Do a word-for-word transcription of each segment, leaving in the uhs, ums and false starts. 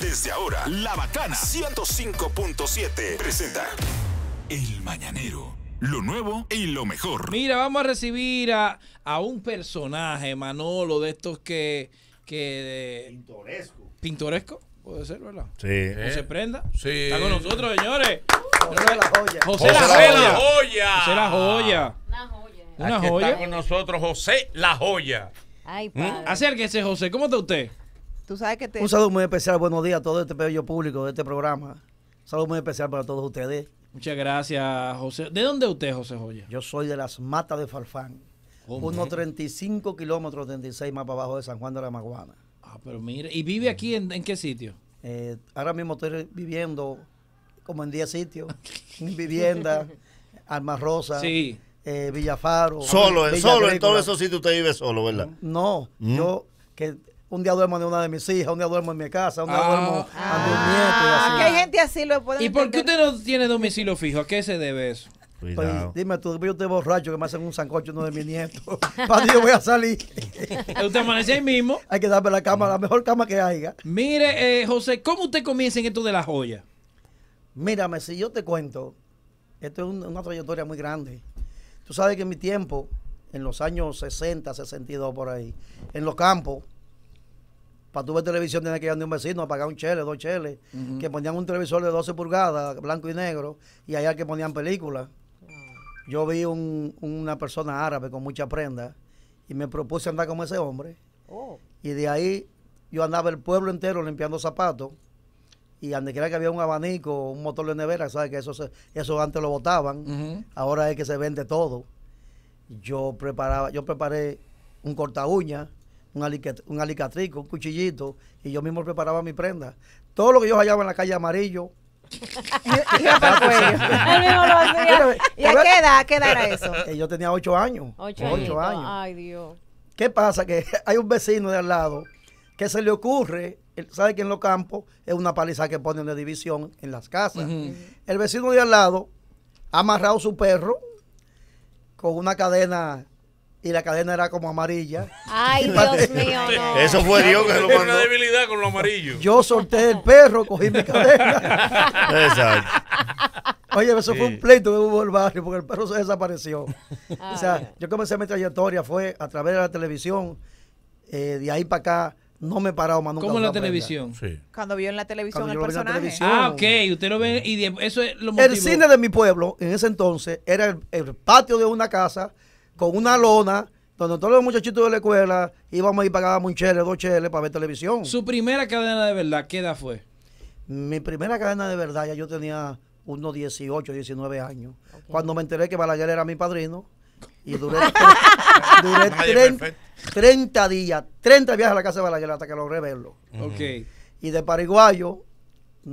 Desde ahora, La Bacana ciento cinco punto siete presenta El Mañanero. Lo nuevo y lo mejor. Mira, vamos a recibir a, a un personaje, Manolo, de estos que... que pintoresco. ¿Pintoresco? Puede ser, ¿verdad? Sí. José Prenda. Sí. Está con nosotros, señores. José la Joya. José, José la, la Joya. Joya. José la Joya. Una joya. Una Aquí joya. Está con nosotros José la Joya. Ay, padre. Acérquese, José. ¿Cómo está usted? Tú sabes que te... Un saludo muy especial. Buenos días a todo este bello público de este programa. Un saludo muy especial para todos ustedes. Muchas gracias, José. ¿De dónde usted, José Joya? Yo soy de las Matas de Farfán. ¿Cómo? Unos treinta y cinco kilómetros, treinta y seis más para abajo de San Juan de la Maguana. Ah, pero mire. ¿Y vive aquí en, en qué sitio? Eh, ahora mismo estoy viviendo como en diez sitios. Vivienda, Alma Rosa, sí. eh, Villafaro. Solo, Villa solo Agrícola. En todos esos sitios usted vive solo, ¿verdad? No, ¿Mm? yo... que Un día duermo de una de mis hijas, un día duermo en mi casa, un día ah, duermo ante ah, un nieto. Y así. Hay gente así, lo pueden ¿Y entender? ¿Por qué usted no tiene domicilio fijo? ¿A qué se debe eso? Pues, dime tú, yo estoy borracho que me hacen un sancocho uno de mis nietos. Para yo voy a salir. Usted amanece ahí mismo. Hay que darme la cama, la mejor cama que haya. Mire, eh, José, ¿cómo usted comienza en esto de la joya? Mírame, si yo te cuento, esto es un, una trayectoria muy grande. Tú sabes que en mi tiempo, en los años sesenta, sesenta y dos por ahí, en los campos, para tú ver televisión tienes que ir a un vecino a pagar un chele, dos cheles, uh-huh. que ponían un televisor de doce pulgadas, blanco y negro, y allá que ponían películas. Yo vi un, una persona árabe con mucha prenda y me propuse andar como ese hombre. Oh. Y de ahí yo andaba el pueblo entero limpiando zapatos y donde quiera que había un abanico, un motor de nevera, ¿sabes? Que eso, se, eso antes lo botaban, uh-huh. ahora es que se vende todo. Yo, preparaba, yo preparé un corta uña, Un, alicat un alicatrico, un cuchillito, y yo mismo preparaba mi prenda. Todo lo que yo hallaba en la calle Amarillo. Iba para el cuello. Él mismo lo hacía. ¿Y a qué edad, qué edad era eso? Que yo tenía ocho años. Ocho, ocho años. Ay, Dios. ¿Qué pasa? Que hay un vecino de al lado que se le ocurre, sabe que en los campos es una paliza que ponen de división en las casas. Uh-huh. El vecino de al lado ha amarrado su perro con una cadena. Y la cadena era como amarilla. Ay, Dios mío, no. Eso fue Dios que se lo mandó. Una debilidad con lo amarillo. Yo solté el perro, cogí mi cadena. Exacto. Oye, eso sí. fue un pleito que hubo en el barrio porque el perro se desapareció. Ah, o sea, yo comencé mi trayectoria, fue a través de la televisión. Eh, de ahí para acá no me he parado más nunca. ¿Cómo en la televisión? Sí. Cuando vio en la televisión Cuando el yo personaje. Vi en la televisión. Ah, ok. Usted lo ve y eso es lo motivó. El cine de mi pueblo, en ese entonces, era el, el patio de una casa con una lona, donde todos los muchachitos de la escuela íbamos y pagábamos un chele, dos cheles para ver televisión. ¿Su primera cadena de verdad, qué edad fue? Mi primera cadena de verdad, ya yo tenía unos dieciocho, diecinueve años. Okay. Cuando me enteré que Balaguer era mi padrino, y duré, duré treinta días, treinta viajes a la casa de Balaguer hasta que logré verlo. Okay. Y de Paraguayo,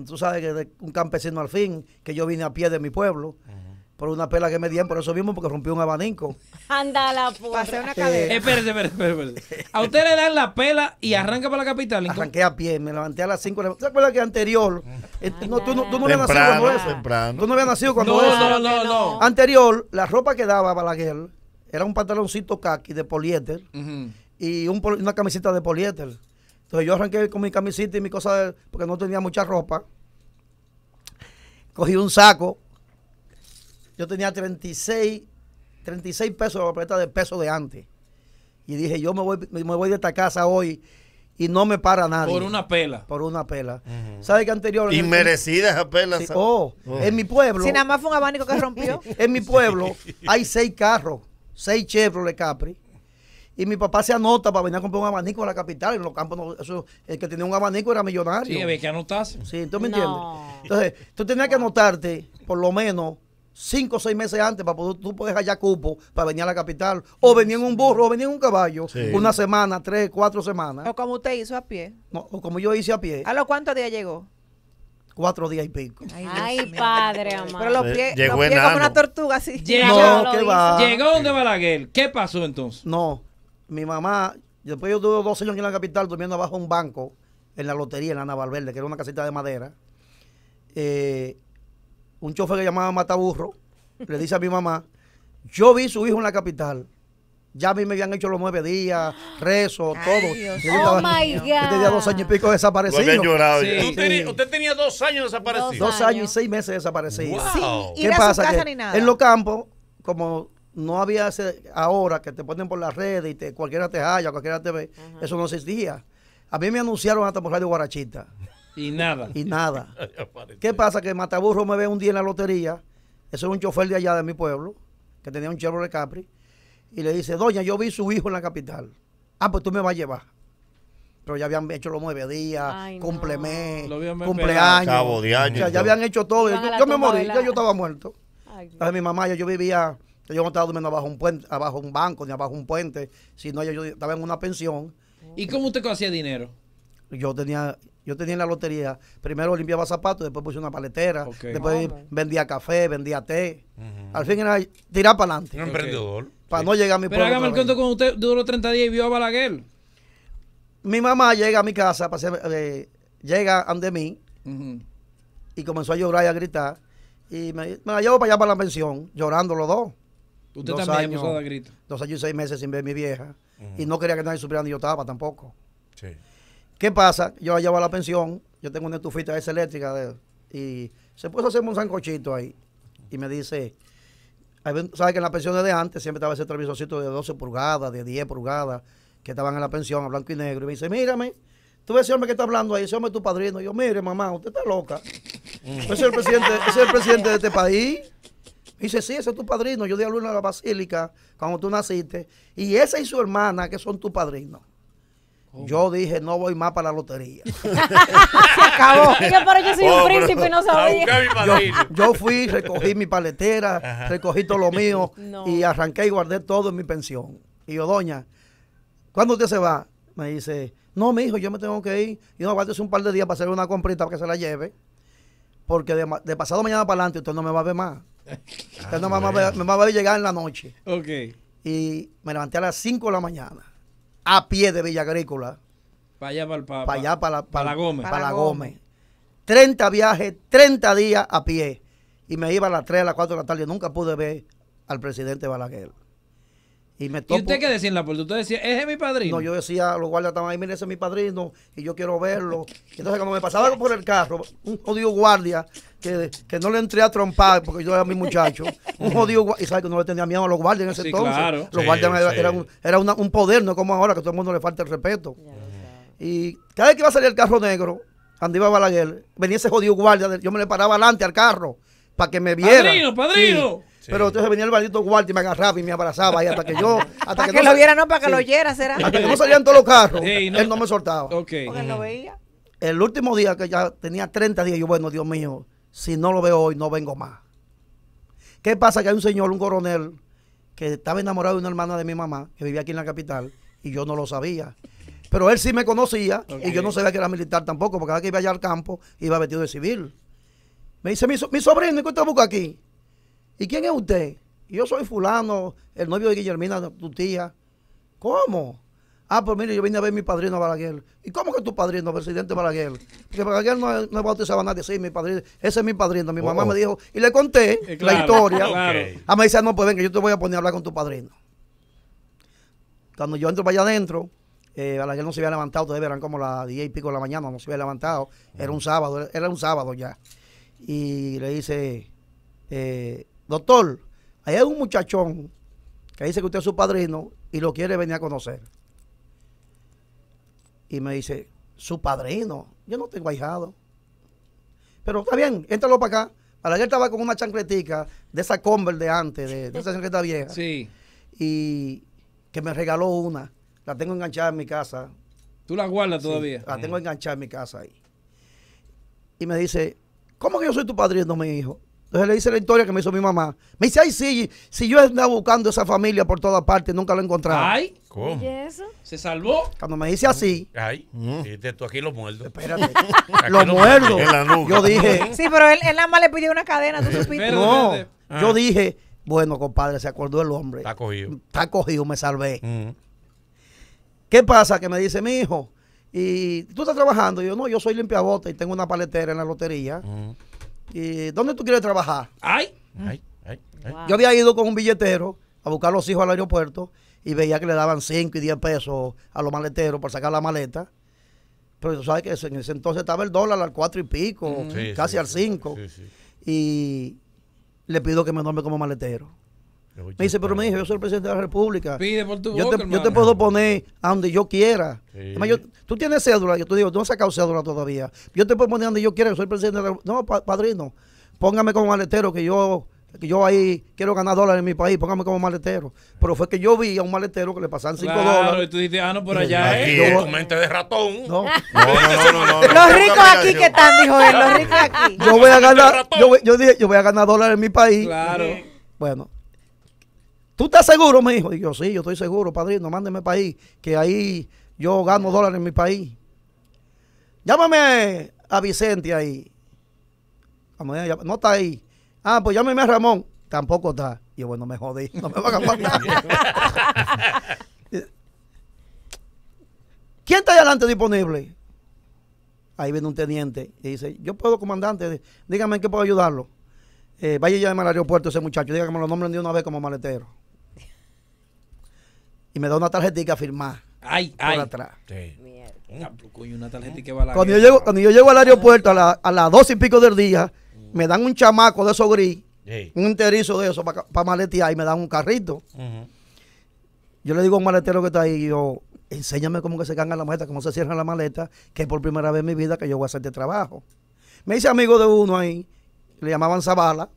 tú sabes que de un campesino al fin, que yo vine a pie de mi pueblo, uh-huh. por una pela que me dieron, por eso mismo, porque rompí un abanico. Anda la puta. Pasé una cadena. Eh, espérate, espérate, espérate. A usted le dan la pela y arranca para la capital. ¿Entonces? Arranqué a pie, me levanté a las cinco. ¿Te acuerdas que anterior? Eh, no, tú, no, tú no temprano, habías nacido cuando eso. Temprano. Tú no habías nacido cuando no, eso. No, no, no. Anterior, la ropa que daba Balaguer era un pantaloncito khaki de poliéter uh-huh. y un, una camiseta de poliéter. Entonces yo arranqué con mi camiseta y mi cosa, de, porque no tenía mucha ropa. Cogí un saco. Yo tenía treinta y seis pesos la papeleta de peso de antes. Y dije, yo me voy, me voy de esta casa hoy y no me para nadie. Por una pela. Por una pela. Uh-huh. ¿Sabes qué anterior? Inmerecida esa pela. Sí, oh, oh, en mi pueblo. Si nada más fue un abanico que rompió. En mi pueblo hay seis carros, seis Chevrolet Capri. Y mi papá se anota para venir a comprar un abanico a la capital. En los campos, no, eso, el que tenía un abanico era millonario. Sí, había que anotarse. Sí, ¿tú me entiendes? No. Entonces, tú tenías que anotarte, por lo menos, cinco o seis meses antes para poder tú puedes hallar cupo para venir a la capital o venir en un burro o venir en un caballo sí. una semana, tres, cuatro semanas o como usted hizo a pie no, o como yo hice a pie. ¿A los cuántos días llegó? Cuatro días y pico. Ay, Ay padre amado. Pero los pies, llegó los pies como una tortuga así. Llegó, no, ¿qué va? Llegó donde Balaguer. ¿Qué pasó entonces? No, mi mamá, después yo tuve dos años aquí en la capital durmiendo abajo de un banco en la lotería en la Naval Verde, que era una casita de madera. eh Un chofer que llamaba Mataburro, le dice a mi mamá, yo vi a su hijo en la capital, Ya a mí me habían hecho los nueve días, rezo, ay, todo. Dios. Oh, my God. Yo tenía dos años y pico desaparecido. Habían llorado, sí. Sí. Usted, sí. usted tenía dos años desaparecido. Dos años y seis meses desaparecido. Wow. Sí. ¿Qué pasa? Que en los campos, como no había ese, ahora que te ponen por las redes y te, cualquiera te halla, cualquiera te ve, uh -huh. eso no existía. A mí me anunciaron hasta por Radio Guarachita. Y nada. Y nada. ¿Qué pasa? Que Mataburro me ve un día en la lotería. Eso es un chofer de allá de mi pueblo, que tenía un Chevrolet Capri. Y le dice, doña, yo vi su hijo en la capital. Ah, pues tú me vas a llevar. Pero ya habían hecho los nueve días, ay, cumplemé, no. cumpleaños. Cabo de año, o sea, ya habían hecho todo. Yo, yo me morí, ya yo estaba muerto. Ay, entonces mi mamá, yo, yo vivía, yo no estaba durmiendo abajo un puente, abajo un banco, ni abajo un puente, sino yo, yo estaba en una pensión. ¿Y cómo usted hacía dinero? Yo tenía... Yo tenía en la lotería, primero limpiaba zapatos, después puse una paletera, okay. después oh, vendía café, vendía té. Uh -huh. Al fin era tirar para adelante. Un emprendedor. Okay. Para sí. no llegar a mi pueblo. Pero hágame el cuento con usted, duró treinta días y vio a Balaguer. Mi mamá llega a mi casa, pasé, eh, llega ante mí uh -huh. y comenzó a llorar y a gritar. Y me, me la llevo para allá para la pensión, llorando los dos. Usted dos también años, a grito. Dos años y seis meses sin ver a mi vieja. Uh -huh. Y no quería que nadie supiera ni yo estaba tampoco. Sí. ¿Qué pasa? Yo la llevo a la pensión, yo tengo una estufita esa eléctrica de, y se puso a hacerme un sancochito ahí. Y me dice, ¿sabes que en las pensiones de antes siempre estaba ese televisorcito de doce pulgadas, de diez pulgadas, que estaban en la pensión a blanco y negro? Y me dice, mírame, tú ves ese hombre que está hablando ahí, ese hombre es tu padrino. Y yo, mire mamá, usted está loca. Ese es el presidente, ese es el presidente de este país. Y dice, sí, ese es tu padrino. Yo di alumno a la basílica cuando tú naciste. Y esa y su hermana que son tu padrino. Oh. Yo dije, no voy más para la lotería. Se acabó. Yo, pero yo soy oh, un príncipe y no sabía. Yo, yo fui, recogí mi paletera, ajá, recogí todo lo mío no. y arranqué y guardé todo en mi pensión. Y yo, doña, ¿cuándo usted se va? Me dice, no, mi hijo, yo me tengo que ir. Y no, guárdese un par de días para hacerle una comprita para que se la lleve. Porque de, de pasado mañana para adelante usted no me va a ver más. Usted ah, no me va, ver, me va a ver llegar en la noche. Okay. Y me levanté a las cinco de la mañana. A pie de Villa Agrícola. Para allá, para pa, pa allá, para pa, la Gómez. Para la Gómez. treinta viajes, treinta días a pie. Y me iba a las tres, a las cuatro de la tarde. Nunca pude ver al presidente Balaguer. ¿Y, me topo... ¿Y usted qué decía en la puerta? ¿Usted decía, ese es mi padrino? No, yo decía, los guardias estaban ahí, mire, ese es mi padrino y yo quiero verlo. Entonces, cuando me pasaba por el carro, un jodido guardia que, que no le entré a trompar porque yo era mi muchacho. Un jodido guardia, y sabe que no le tenía miedo a los guardias en ese sí, entonces. Claro. Los sí, guardias sí. eran, eran, eran una, un poder, no es como ahora que a todo el mundo le falta el respeto. Y cada vez que iba a salir el carro negro, cuando iba a Balaguer, venía ese jodido guardia, yo me le paraba adelante al carro para que me viera. ¡Padrino, padrino! Sí. Sí. Pero entonces venía el maldito guardia y me agarraba y me abrazaba y hasta que yo... Hasta para que, que no, lo viera, no, para que sí. lo oyera, será. Hasta que no salían todos los carros, sí, no, él no me soltaba. Okay. Porque no veía. El último día que ya tenía treinta días, yo, bueno, Dios mío, si no lo veo hoy, no vengo más. ¿Qué pasa? Que hay un señor, un coronel, que estaba enamorado de una hermana de mi mamá, que vivía aquí en la capital, y yo no lo sabía. Pero él sí me conocía, okay. y yo no sabía que era militar tampoco, porque cada vez que iba allá al campo, iba vestido de civil. Me dice, mi, so mi sobrino, ¿y qué usted busca aquí? ¿Y quién es usted? Yo soy fulano, el novio de Guillermina, tu tía. ¿Cómo? Ah, pues mire, yo vine a ver a mi padrino Balaguer. ¿Y cómo que tu padrino, presidente Balaguer? Porque Balaguer no, no bautizaba a nadie. Sí, mi padrino, ese es mi padrino. Mi oh. mamá me dijo, y le conté eh, claro, la historia. Claro. Ah, me dice, no, pues ven, que yo te voy a poner a hablar con tu padrino. Cuando yo entro para allá adentro, eh, Balaguer no se había levantado. Ustedes verán como las diez y pico de la mañana, no se había levantado. Era un sábado, era un sábado ya. Y le dice, eh... doctor, ahí hay un muchachón que dice que usted es su padrino y lo quiere venir a conocer. Y me dice, su padrino, yo no tengo ahijado. Pero está bien, éntralo para acá. Balaguer estaba con una chancletica de esa Converse de antes, de, de esa chancleta vieja. Sí. Y que me regaló una. La tengo enganchada en mi casa. ¿Tú la guardas sí, todavía? La tengo mm. enganchada en mi casa ahí. Y me dice, ¿cómo que yo soy tu padrino, mi hijo? Entonces le dice la historia que me hizo mi mamá. Me dice, ay, sí, si yo andaba buscando esa familia por todas partes, nunca lo encontraba. Ay, ¿cómo? ¿Y eso? ¿Se salvó? Cuando me dice así. Ay, mm. tú aquí lo muerdo. Espérate. lo muerdo. Yo dije. Sí, pero él, él nada más le pidió una cadena, tú supiste. No, ah. yo dije, bueno, compadre, se acordó el hombre. Está cogido. Está cogido, me salvé. Mm. ¿Qué pasa? Que me dice, mi hijo, ¿y tú estás trabajando? Y yo, no, yo soy limpiabota y tengo una paletera en la lotería. Mm. ¿Y dónde tú quieres trabajar? Ay, ay, ay, ay. Wow. Yo había ido con un billetero a buscar a los hijos al aeropuerto y veía que le daban cinco y diez pesos a los maleteros para sacar la maleta. Pero tú sabes que en ese entonces estaba el dólar al cuatro y pico, mm. sí, casi sí, al cinco. Sí, sí. Y le pido que me nombre como maletero. Me dice, pero me dijo, yo soy el presidente de la República. Pide por tu yo, boca, te, yo te puedo poner a donde yo quiera. Sí. Además, yo, tú tienes cédula. Yo te digo, no he sacado cédula todavía. Yo te puedo poner a donde yo quiera. Yo soy el presidente de la República. No, pa padrino, póngame como maletero, que yo, que yo ahí quiero ganar dólares en mi país. Póngame como maletero. Pero fue que yo vi a un maletero que le pasaban cinco claro, dólares. Y tú dices, ah, no, por allá. Aquí eh. es tu mente de ratón. No, no, no, no, no, no. Los ricos aquí que están, dijo él. Los ricos aquí. Yo voy a ganar, yo, yo dije, yo voy a ganar dólares en mi país. Claro. Bueno. ¿Tú estás seguro, me dijo? Y yo, sí, yo estoy seguro, padrino, mándeme para ahí, que ahí yo gano dólares en mi país. Llámame a Vicente ahí. No está ahí. Ah, pues llámame a Ramón. Tampoco está. Y yo, bueno, me jodí. No me van a mandar. ¿Quién está ahí adelante disponible? Ahí viene un teniente y dice, yo puedo, comandante, dígame en qué puedo ayudarlo. Eh, vaya y llame al aeropuerto ese muchacho, diga que me lo nombren de una vez como maletero. Y me da una tarjetita firmada. Ay, por ay. Atrás. Sí. Una, una tarjetita que va a la cuando, yo llego, cuando yo llego al aeropuerto a, la, a las dos y pico del día, mm. me dan un chamaco de esos gris, sí. un enterizo de eso para pa maletear y me dan un carrito. Uh-huh. Yo le digo a un maletero que está ahí, yo, enséñame cómo que se carga la maleta, cómo se cierra la maleta, que es por primera vez en mi vida que yo voy a hacer este trabajo. Me hice amigo de uno ahí, le llamaban Zavala,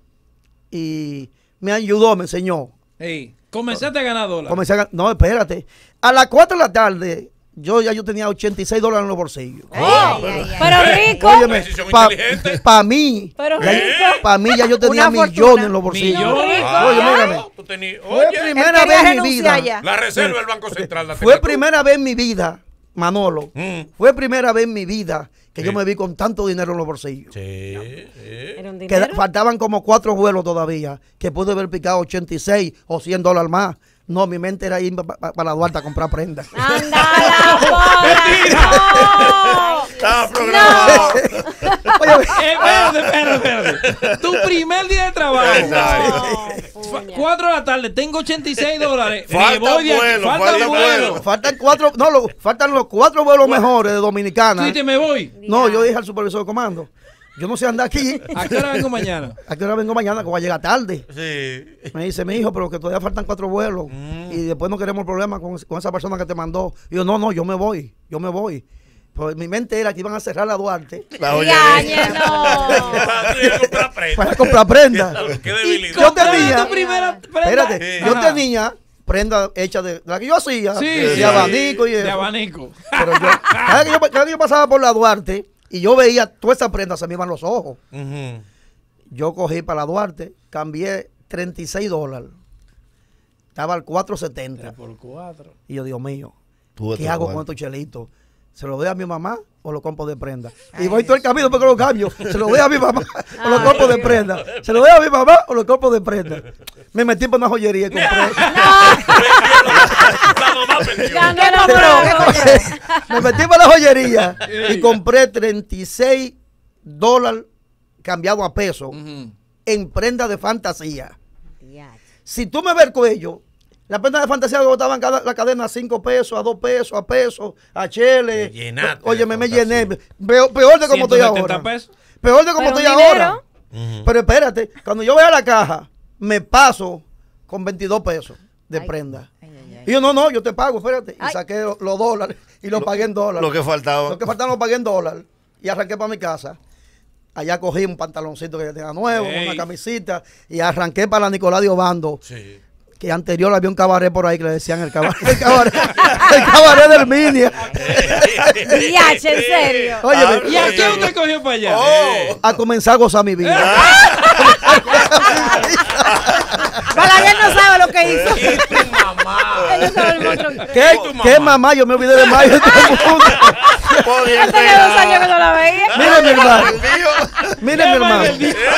y me ayudó, me enseñó. Hey, comenzaste a ganar dólares. Comencé a, no, espérate. A las cuatro de la tarde, yo ya yo tenía ochenta y seis dólares en los bolsillos. Oh, pero, pero rico. Óyeme, para pa mí, pero rico. Ya, para mí ya yo tenía millones fortuna. En los bolsillos. Millones. Ah, oye, mírame. Tú tení, oye. Fue primera vez en mi vida. Ya. La reserva del Banco Central. La fue primera tú. vez en mi vida, Manolo. Mm. Fue primera vez en mi vida que sí. yo me vi con tanto dinero en los bolsillos. Sí, ¿no? sí. Que ¿dinero? Faltaban como cuatro vuelos todavía, que pude haber picado ochenta y seis o cien dólares más. No, mi mente era ir para pa, pa la Duarte a comprar prendas. ¡Anda la bola, no! Estaba programado. Espérate, espérate, espérate. Tu primer día de trabajo. No, cuatro de la tarde, tengo ochenta y seis dólares. Falta vuelo, falta vuelo. Faltan cuatro, no, lo, faltan los cuatro vuelos bueno. mejores de Dominicana. Sí, te me voy. No, yo dije al supervisor de comando. Yo no sé andar aquí. ¿A qué hora vengo mañana? ¿A qué hora vengo mañana? Que voy a llegar tarde. Sí. Me dice, mi hijo, pero que todavía faltan cuatro vuelos. Mm. Y después no queremos problemas con, con esa persona que te mandó. Y yo, no, no, yo me voy. Yo me voy. Pues mi mente era que iban a cerrar la Duarte. La olla ya, no. Para comprar prendas. Para comprar prendas. Yo tenía. Prenda. Espérate, sí. yo Ajá. tenía prenda hecha de la que yo hacía. Sí, de sí, abanico y eso. De abanico. Pero yo, cada que yo, cada que yo pasaba por la Duarte. Y yo veía todas esas prendas, se me iban los ojos. Uh-huh. Yo cogí para la Duarte, cambié treinta y seis dólares. Estaba al cuatro setenta. Por cuatro. Y yo, Dios mío, ¿qué hago con estos chelitos? ¿Se lo doy a mi mamá o lo compro de prenda? Ay, y voy Dios. todo el camino porque lo cambio. ¿Se lo doy a mi mamá o lo compro de prenda? ¿Se lo doy a mi mamá o lo compro de prenda? Me metí para una joyería y compré. Me metí para la joyería y compré treinta y seis dólares cambiado a peso uh-huh. en prenda de fantasía. Yeah. Si tú me ves el cuello, la prenda de fantasía que botaban cada, la cadena a cinco pesos, a dos pesos, a pesos, a cheles. Oye, me, me llené. Peor, peor de como estoy ahora. Pesos. Peor de como estoy dinero? ahora. Uh-huh. Pero espérate, cuando yo voy a la caja, me paso con veintidós pesos de ay. prenda. Y yo, no, no, yo te pago, espérate. Ay. Y saqué los lo dólares y los lo, pagué en dólares. Lo que faltaba. Lo que faltaba lo pagué en dólares. Y arranqué para mi casa. Allá cogí un pantaloncito que ya tenía nuevo, hey. una camisita. Y arranqué para la Nicolás de Obando. Sí. Que anterior había un cabaret por ahí que le decían el cabaret. El cabaret, el cabaret del Minia. Y H, en serio. Oye, ¿y a qué usted cogió para allá? Oh. A comenzar a gozar mi vida. Balaguer no sabe lo que hizo. ¿Qué tu mamá? ¿Qué, ¿Qué, tu mamá? ¿Qué mamá? Yo me olvidé de mayo. Él tenía dos años que no la veía. Mira mi hermano. Mira mi hermano.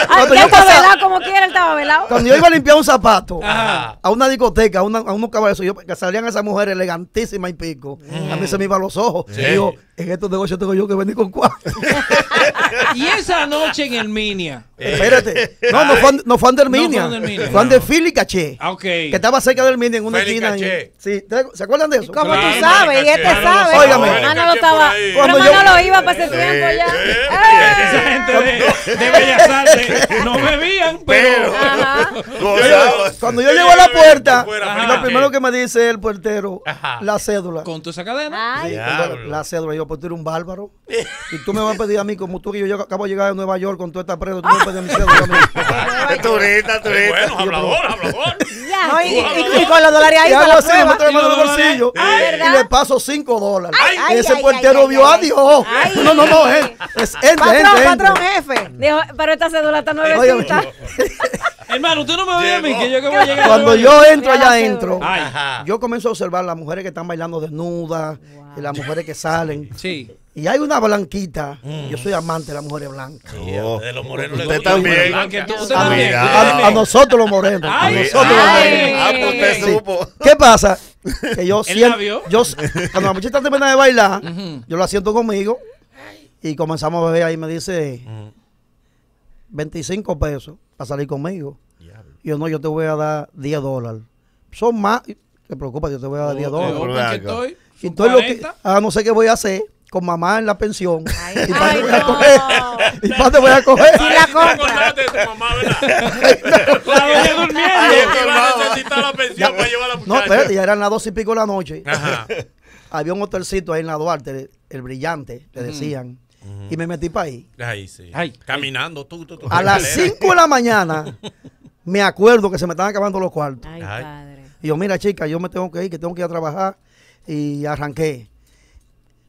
Cuando yo estaba velado, como quiera, él estaba velado. Cuando yo iba a limpiar un zapato Ajá. a una discoteca, a, una, a unos caballos, yo, que salían esas mujeres elegantísimas y pico, mm. a mí se me iban los ojos. Sí. Y digo, en estos negocios tengo yo que venir con cuatro. Y esa noche en el Minia. Eh. Espérate. No, no fue, no fue del Minia. No fue del Minia. Fue no. de Philly Caché. Ah, ok. Que estaba cerca del Minia en una esquina. Sí. ¿Se acuerdan de eso? Como claro, tú sabes, y este sabe. Óigame. Manolo estaba. Pero Manolo iba para ese tiempo ya. Esa gente de Bellas Artes no bebían, pero. Cuando yo llego a la puerta, lo primero que me dice el puertero, la cédula. ¿Con tu esa cadena? La cédula. Yo, pues tú eres un bárbaro. Y tú me vas a pedir a mí, como tú que yo acabo de llegar de Nueva York con toda esta presa, tú me vas a pedir a mi cédula a mí. Turista, turista. Bueno, hablador, hablador. No, y, y, y con los dólares ahí. Y hago así, me traigo en el bolsillo. Y le paso cinco dólares. Ese puertero vio a Dios. No, no, no, es ente, ente. Patrón, jefe. Dijo, pero esta cédula está nuevecita. Hermano, usted no me ve a mí, que yo que voy a llegar. Cuando yo entro allá entro, yo comienzo a observar las mujeres que están bailando desnudas, y las mujeres que salen. Sí. Y hay una blanquita. Mm. Yo soy amante de las mujeres blancas. Oh, de los morenos. Usted también. A nosotros los morenos. Ay, a nosotros ay, los morenos. Ay, sí. ¿Qué pasa? Que yo siento. Yo, cuando la muchacha termina de bailar, uh-huh. yo la siento conmigo y comenzamos a beber. Ahí me dice uh-huh. veinticinco pesos para salir conmigo. Yeah. Y yo no, yo te voy a dar diez dólares. Son más. Te preocupa, yo te voy a dar diez dólares. Estoy, y todo lo que. Ah, no sé qué voy a hacer. Con mamá en la pensión. Ay, y para te voy a coger. Y para te voy a coger. Y la compra. De tu mamá, ¿verdad? La dejé durmiendo. No, espérate, ya eran las dos y pico de la noche. Ajá. Había un hotelcito ahí en la Duarte, el brillante, le decían. Mm. Y me metí para ahí. Ahí sí. Ay, caminando tú, tú, tú. A las cinco de la mañana me acuerdo que se me estaban acabando los cuartos. Ay, Ay. Padre. Y yo, mira, chica, yo me tengo que ir, que tengo que ir a trabajar. Y arranqué.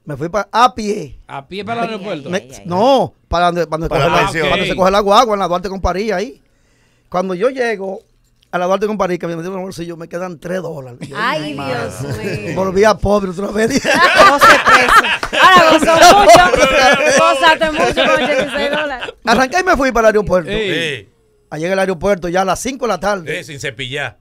Me fui para a pie. ¿A pie para el aeropuerto? Me, no, para donde, para donde, para coge la, okay. Cuando se coge la guagua, en la Duarte con París, ahí. Cuando yo llego a la Duarte con París, que me metieron en el bolsillo, me quedan tres dólares. Ay, yo, Dios mío. Volví a pobre otra vez. Ahora gozó mucho. Gozaste mucho con ochenta y seis dólares. Arranqué y me fui para el aeropuerto. Sí. Allá en el aeropuerto ya a las cinco de la tarde. Sí, sin cepillar.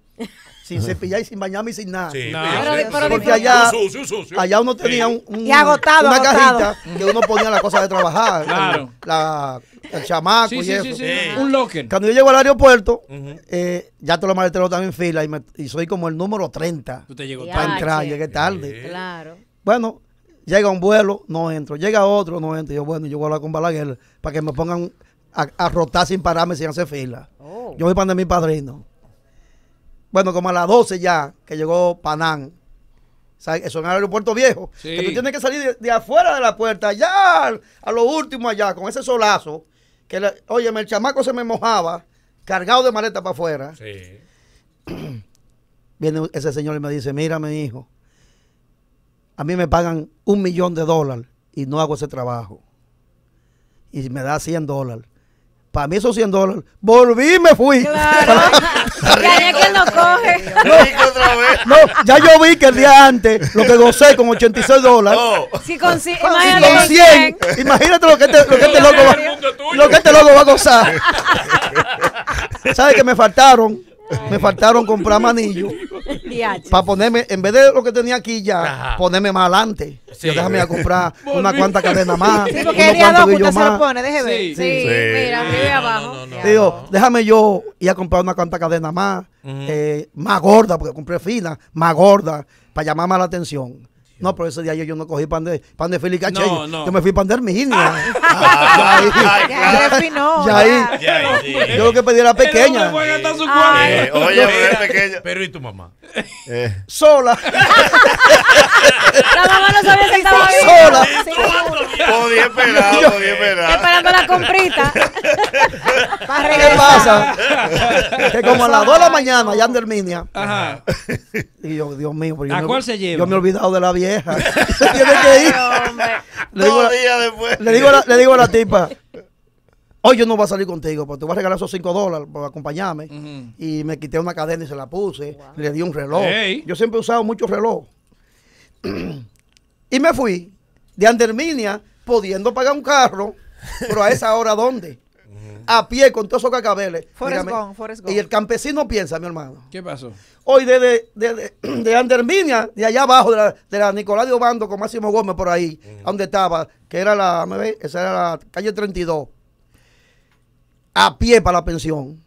Sin cepillar y sin bañarme y sin nada. Sí, no. Pero, pero, porque allá, sucio, sucio. Allá uno tenía sí. un, un, agotado, una agotado. Cajita que uno ponía la cosa de trabajar. Claro. La, el chamaco sí, y sí, eso. Sí, sí. Sí. Un locker. Cuando yo llego al aeropuerto, uh-huh. eh, ya todos los maleteros están en fila y, me, y soy como el número treinta. Usted llegó para tarde. Entrar, sí. Llegué tarde. Sí. Claro. Bueno, llega un vuelo, no entro. Llega otro, no entro. Yo, bueno, yo voy a hablar con Balaguer para que me pongan a, a rotar sin pararme, sin hacer fila. Oh. Yo voy para mi padrino. Bueno, como a las doce ya, que llegó Panam. ¿Sabes? Eso en el aeropuerto viejo. Sí. Que tú tienes que salir de, de afuera de la puerta, allá, a lo último allá, con ese solazo. Que, la, óyeme, el chamaco se me mojaba, cargado de maleta para afuera. Sí. Viene ese señor y me dice, mira, mi hijo, a mí me pagan un millón de dólares y no hago ese trabajo. Y me da cien dólares. Para mí esos cien dólares, volví y me fui. Claro. Ya es que no coge. No, no, ya yo vi que el día antes lo que gocé con ochenta y seis dólares. No. Si con, si, imagínate, si con cien, cien. Imagínate lo que este, lo que este loco va, lo que este loco va a gozar. ¿Sabes que me faltaron? Me faltaron comprar manillo para ponerme, en vez de lo que tenía aquí ya, ponerme más adelante. Sí. Yo déjame a comprar una cuanta cadena más. Sí, porque el día dos usted se lo pone, déjeme ver. Sí, sí, sí. Mira, aquí no, abajo. No, no, no, digo, no. Déjame yo ir a comprar una cuanta cadena más, uh -huh. eh, más gorda, porque compré fina, más gorda, para llamar más la atención. No, pero ese día yo, yo no cogí pan de, pan de Fili Caché. No, no. Yo me fui pan de Herminia. Ya ahí. Yo lo que pedí era pequeña. Eh, oye, era pequeña. Pero ¿y tu mamá? Eh. Sola. La mamá no sabía que estaba viva. Sola. Sí, podía esperar, podía esperar. Esperando la comprita. ¿Qué pasa? Que como a las dos de la mañana, allá en Herminia. Ajá. Y yo, Dios mío. Yo ¿a me, cuál se lleva? Yo me he olvidado de la vida. Vieja, se tiene que ir. Le digo, la, le, digo la, le digo a la tipa, hoy yo no voy a salir contigo, porque te voy a regalar esos cinco dólares para acompañarme. Uh -huh. Y me quité una cadena y se la puse, wow. Le di un reloj. Hey. Yo siempre he usado mucho reloj. Y me fui de Anderminia pudiendo pagar un carro, pero a esa hora, ¿dónde? Uh -huh. a pie con todos esos cacabeles. Forrest Gump, Forrest Gump. Y el campesino piensa, mi hermano. ¿Qué pasó? Hoy desde de, de, de, de Anderminia, de allá abajo, de la, de la Nicolás de Obando con Máximo Gómez por ahí, mm. donde estaba, que era la, ¿me ves? Esa era la calle treinta y dos. A pie para la pensión.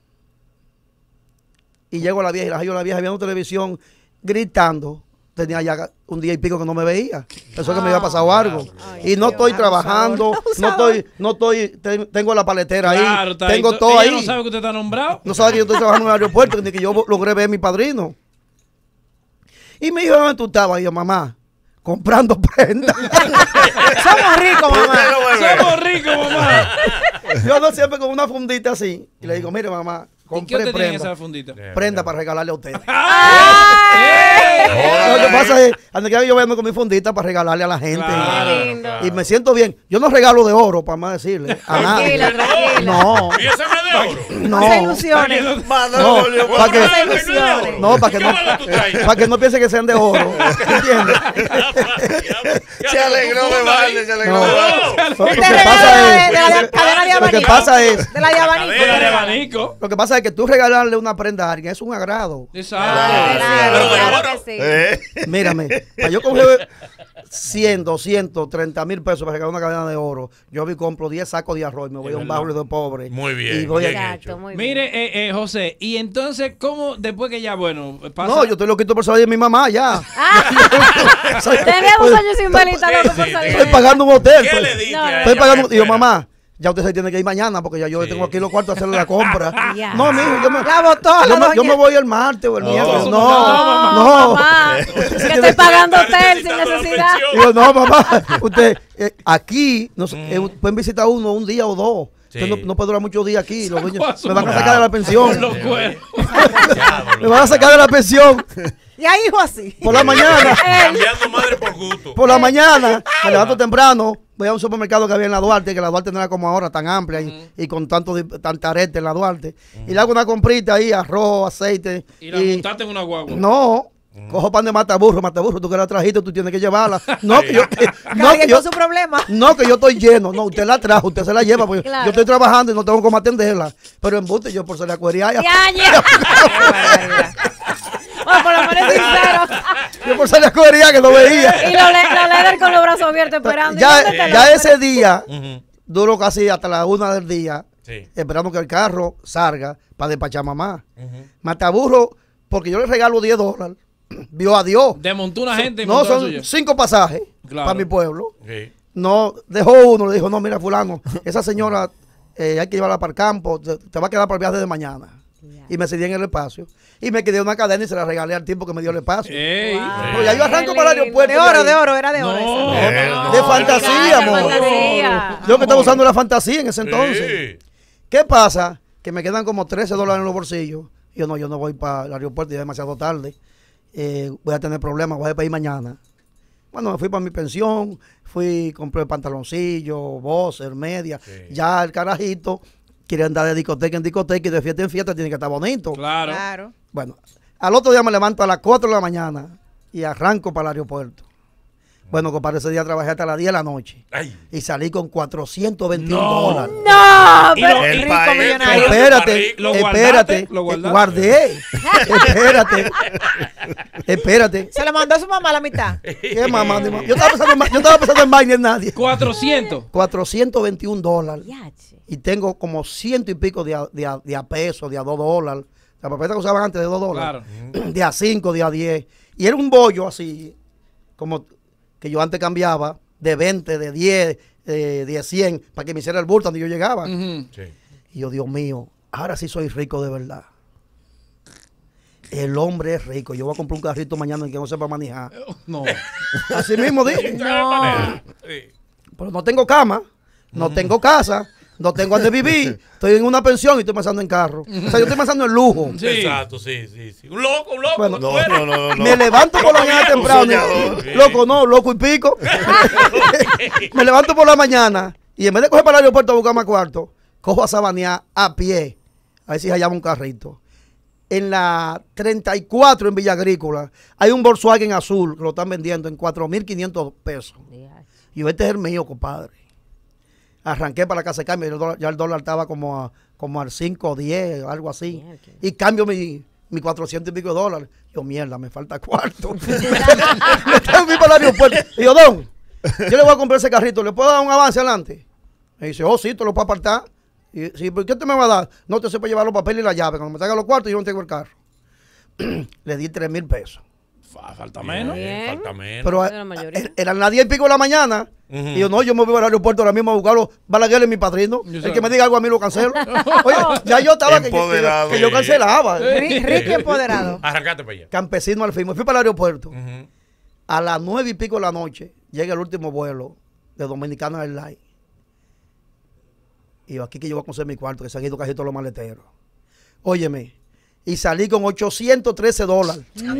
Y llego a la vieja, y la yo la vieja viendo televisión, gritando. Tenía ya un día y pico que no me veía. Pensó oh, que me había pasado algo. Ay, y no estoy trabajando, no estoy, no estoy, te, tengo la paletera claro, ahí, tengo ahí, todo ahí. No sabe que usted está nombrado. No sabe que yo estoy trabajando en el aeropuerto, ni que yo logré ver a mi padrino. Y me dijo, ¿dónde tú estabas? Y yo, mamá, comprando prendas. Somos ricos, mamá. Somos ricos, mamá. Yo ando siempre con una fundita así. Y le digo, mire, mamá. ¿Y qué usted tiene esa fundita? Prenda para regalarle a ustedes. ¡Ah! Lo que pasa es, antes que yo vengo con mi fundita para regalarle a la gente. Claro, y, claro. y me siento bien. Yo no regalo de oro, para más decirle. A nadie. Tranquila, tranquila. No. ¿Y ese no es de oro? No. No se ilusiones. No, para que no, para que no, para que no piense que sean de oro. ¿Entiendes? Se alegró de balde, se alegró de balde. Lo que pasa es, de la de abanico. Lo que pasa es que tú regalarle una prenda a alguien es un agrado. Exacto. Mírame, yo compré cien, doscientos, treinta mil pesos para regalar una cadena de oro. Yo me compro diez sacos de arroz y me voy a un barrio de pobre. Muy bien. Y voy bien a... Exacto, muy bien. Mire, eh, eh, José, y entonces, ¿cómo después que ya, bueno, pasa? No, yo estoy loquito por salir de mi mamá ya. Ah, soy, tenemos años sin malita, loco por salir. Estoy pagando un hotel. ¿Qué le dije? Estoy pagando. Digo, mamá, ya usted se tiene que ir mañana porque ya yo sí. tengo aquí los cuartos a hacerle la compra. Yeah. No, mijo, yo me, la botó, yo, la me yo me voy el martes o el miércoles. No, no, no, mamá, no. Que estoy pagando hotel sin necesidad. Digo, no, mamá, usted eh, aquí nos, eh, pueden visitar uno un día o dos. Sí. No, no puede durar muchos días aquí. Los dueños me van a sacar de la pensión. Me van a sacar de la pensión. Y ahí, hijo, así. Por la mañana. Cambiando madre por gusto. Por la mañana, me levanto temprano, voy a un supermercado que había en la Duarte, que la Duarte no era como ahora, tan amplia y, mm. y con tanto tanta arete en la Duarte. Mm. Y le hago una comprita ahí, arroz, aceite. ¿Y la montaste en una guagua? No. Mm. Cojo pan de Mataburro, Mataburro, tú que la trajiste, tú tienes que llevarla. No, que yo, eh, no, que yo su problema. No, que yo estoy lleno. No, usted la trajo, usted se la lleva. Porque claro. Yo estoy trabajando y no tengo cómo atenderla. Pero embuste yo por ser la cuería. Bueno, por lo menos sincero. Yo por ser la cuería que lo veía. Y lo, lo leer con los brazos abiertos esperando. Ya, ya, ya ese día, uh -huh. duro casi hasta la una del día, sí. esperando que el carro salga para despachar a mamá. Uh -huh. Mataburro, porque yo le regalo diez dólares. Vio a Dios. Desmontó una gente. No, son cinco pasajes claro. para mi pueblo. Sí. No, dejó uno, le dijo, no, mira, fulano, esa señora eh, hay que llevarla para el campo, te, te va a quedar para el viaje de mañana. Yeah. Y me cedí en el espacio. Y me quedé una cadena y se la regalé al tiempo que me dio el espacio. Ey, wow. Pero ya yo arranco para el aeropuerto. De oro, de oro, era de oro. No, no, no, de fantasía, amor. Fantasía. Yo que estaba usando la fantasía en ese entonces. Sí. ¿Qué pasa? Que me quedan como trece dólares en los bolsillos. Y yo no, yo no voy para el aeropuerto, ya es demasiado tarde. Eh, voy a tener problemas, voy a pedir mañana. Bueno, me fui para mi pensión, fui, compré pantaloncillo, boxer, media. Sí. Ya el carajito quiere andar de discoteca en discoteca y de fiesta en fiesta, tiene que estar bonito. Claro. claro. Bueno, al otro día me levanto a las cuatro de la mañana y arranco para el aeropuerto. Bueno, compadre, ese día trabajé hasta las diez de la noche. Ay. Y salí con cuatrocientos veintiún dólares. ¡No! Pero el rico país, millonario. Espérate, lo espérate. Lo guardé. Espérate. Espérate. Se le mandó a su mamá la mitad. ¿Qué mamá? Yo estaba pensando, yo estaba pensando en vaina en nadie. cuatrocientos. cuatrocientos veintiún dólares. Y tengo como ciento y pico de a, de a, de a pesos, de a dos dólares. La papeleta que usaban antes de dos dólares. Claro. De a cinco, de a diez. Y era un bollo así, como... que yo antes cambiaba de veinte, de diez, de, de cien, para que me hiciera el bulto donde yo llegaba. Uh-huh. Sí. Y yo, Dios mío, ahora sí soy rico de verdad. El hombre es rico. Yo voy a comprar un carrito mañana en que no sepa manejar. No. Así mismo dije. No. Pero no tengo cama, no uh-huh. tengo casa, no tengo donde vivir. Estoy en una pensión y estoy pensando en carro. O sea, yo estoy pensando en lujo. Sí. Exacto, sí, sí, sí. Un loco, un loco. Bueno, no, no, no, no. Me levanto por la mañana temprano. Y, loco, no, loco y pico. Me levanto por la mañana y en vez de coger para el aeropuerto a buscar más cuarto, cojo a Sabanear a pie. A ver si hallaba un carrito. En la treinta y cuatro en Villa Agrícola hay un Volkswagen azul que lo están vendiendo en cuatro mil quinientos pesos. Y este es el mío, compadre. arranqué para la casa de cambio, y el dólar, ya el dólar estaba como, a, como al cinco o diez, algo así. Mierda. Y cambio mi, mi cuatrocientos y pico de dólares. Yo, mierda, me falta cuarto. Me tengo que ir para el aeropuerto. Y yo, don, yo le voy a comprar ese carrito, ¿le puedo dar un avance adelante? Me dice, oh, sí, te lo puedo apartar. Y sí, ¿por qué te me va a dar? No te sepa llevar los papeles y la llave. Cuando me traiga los cuartos, yo no tengo el carro. Le di tres mil pesos. Falta menos. Bien. Falta menos. Pero eh, eran las diez y pico de la mañana. Uh -huh. Y yo, no, yo me voy al aeropuerto ahora mismo a buscarlo. Balaguer es mi padrino. Yo el sabe. Que me diga algo a mí lo cancelo. Oye, ya yo estaba que, que, que yo cancelaba. Ricky empoderado. Arrancate para allá. Campesino al fin. Me fui para el aeropuerto. Uh -huh. A las nueve y pico de la noche llega el último vuelo de Dominicana Airlines. Y yo, aquí que yo voy a conseguir mi cuarto, que se han ido casi todos los maleteros. Óyeme. Y salí con ochocientos trece dólares. ¡No!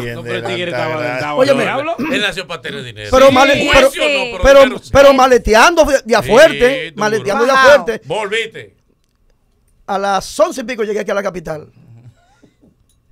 No, pero tigre estaba adelantado. Óyeme. Él nació para tener dinero. Pero, sí, male, pero, sí. No, pero, pero, sí. Pero maleteando ya fuerte. Sí, maleteando wow. ya fuerte. Volviste. A las once y pico llegué aquí a la capital.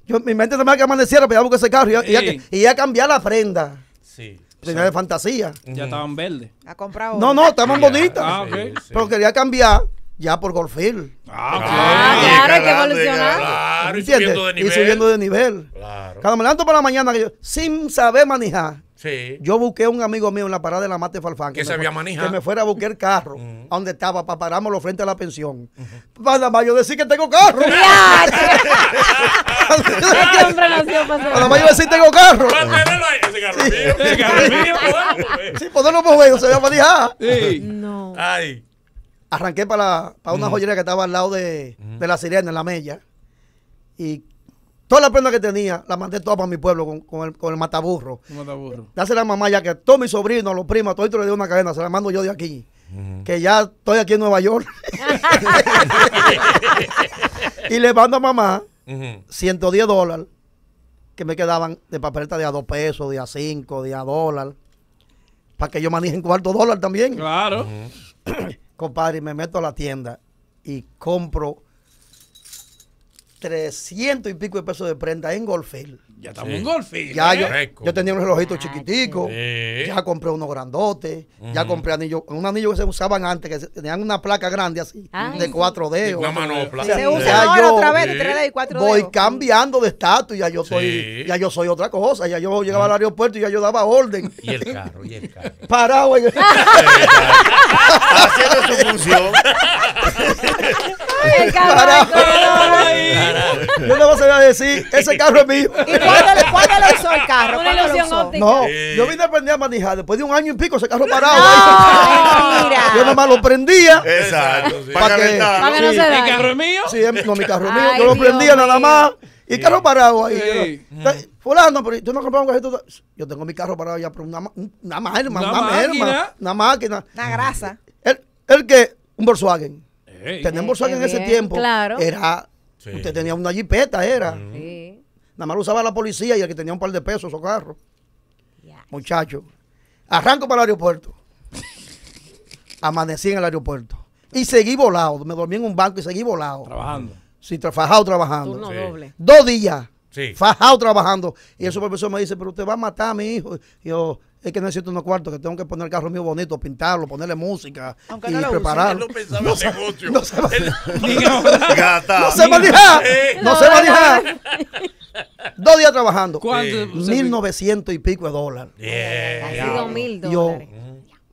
Yo, mi mente también que amaneciera, pero ya busqué ese carro. Y ya, sí. y, ya, y ya cambié la prenda. Sí. Tenía de fantasía. Ya estaban verdes. Ha comprado. No, no, estaban ya, bonitas. Ah, okay. Sí, sí. Pero quería cambiar. Ya por Golfil. Ah, claro, claro, claro, hay que evolucionar. Claro, y subiendo de nivel. Y subiendo de nivel. Claro. Cuando me levanto por la mañana, que yo, sin saber manejar, sí. yo busqué a un amigo mío en la parada de la Mate Falfán. Que, que sabía manejar. Que me fuera a buscar el carro, uh -huh. a donde estaba, para parármelo frente a la pensión. Uh -huh. Para más yo decir que tengo carro. Para más yo decir que tengo carro. Ese carro es mío. Ese carro es mío. Sí, poderlo mover, se sabía manejar. Sí. No. Ay. Arranqué para, para una uh -huh. joyería que estaba al lado de, uh -huh. de la sirena, en la Mella. Y toda la prenda que tenía, la mandé toda para mi pueblo con, con, el, con el Mataburro. Mataburro. Dásela a la mamá ya que todos mis sobrinos, los primos, todos le dio una cadena, se la mando yo de aquí. Uh -huh. Que ya estoy aquí en Nueva York. Y le mando a mamá uh -huh. ciento diez dólares que me quedaban de papeleta de a dos pesos, de a cinco, de a dólar. Para que yo maneje en cuarto dólar también. Claro. Uh -huh. Compadre, y me meto a la tienda y compro trescientos y pico de pesos de prenda en Goldfield. Ya estamos sí. en Goldfield. Ya ¿eh? yo, yo tenía un relojito ah, chiquitico, sí. ya compré unos grandotes, uh -huh. ya compré anillos, un anillo que se usaban antes, que tenían una placa grande así, Ay, de cuatro dedos. Una manopla. O sea, se usa ahora otra vez, de tres dedos y cuatro dedos. Voy cambiando de estatus, ya yo soy, sí. ya yo soy otra cosa, ya yo llegaba uh -huh. al aeropuerto y ya yo daba orden. Y el carro, y el carro. Parado en el... haciendo su función. Ay, el carro. Yo no voy a decir, ese carro es mío. ¿Y cuándo, cuándo lo usó el carro? Una ilusión óptica. No, sí. yo vine a aprender a manejar. Después de un año y pico, ese carro parado. No, mira. Yo nomás lo prendía. Exacto. Sí. Para que, para que no sí. se dañe. ¿Mi carro es mío? Sí, no, mi carro es mío. Ay, yo lo Dios prendía mío. Nada más. Y el carro parado ahí. Sí. Yo, fulano, pero tú no compras un carrito. Yo tengo mi carro parado ya, pero una, una, marma, una, una máquina. Merma, una máquina. Una grasa. El, el que, un Volkswagen. Hey. Tener un Volkswagen en ese tiempo. Claro. Era. Sí. Usted tenía una jipeta, era. Sí. Nada más lo usaba la policía y el que tenía un par de pesos, esos carros. Yes. Muchacho. Arranco para el aeropuerto. Amanecí en el aeropuerto. Y seguí volado. Me dormí en un banco y seguí volado. Trabajando. Sí, tra fajado trabajando. Turno sí. doble. Dos días. Sí. Fajado trabajando. Y el supervisor me dice, pero usted va a matar a mi hijo. Y yo... Es que necesito unos cuartos, que tengo que poner el carro mío bonito, pintarlo, ponerle música Aunque y no prepararlo. Él no, no, se, no se maneja. No se maneja. Dos días trabajando. mil novecientos y pico de dólares. Yeah. Yeah. Casi mil dólares.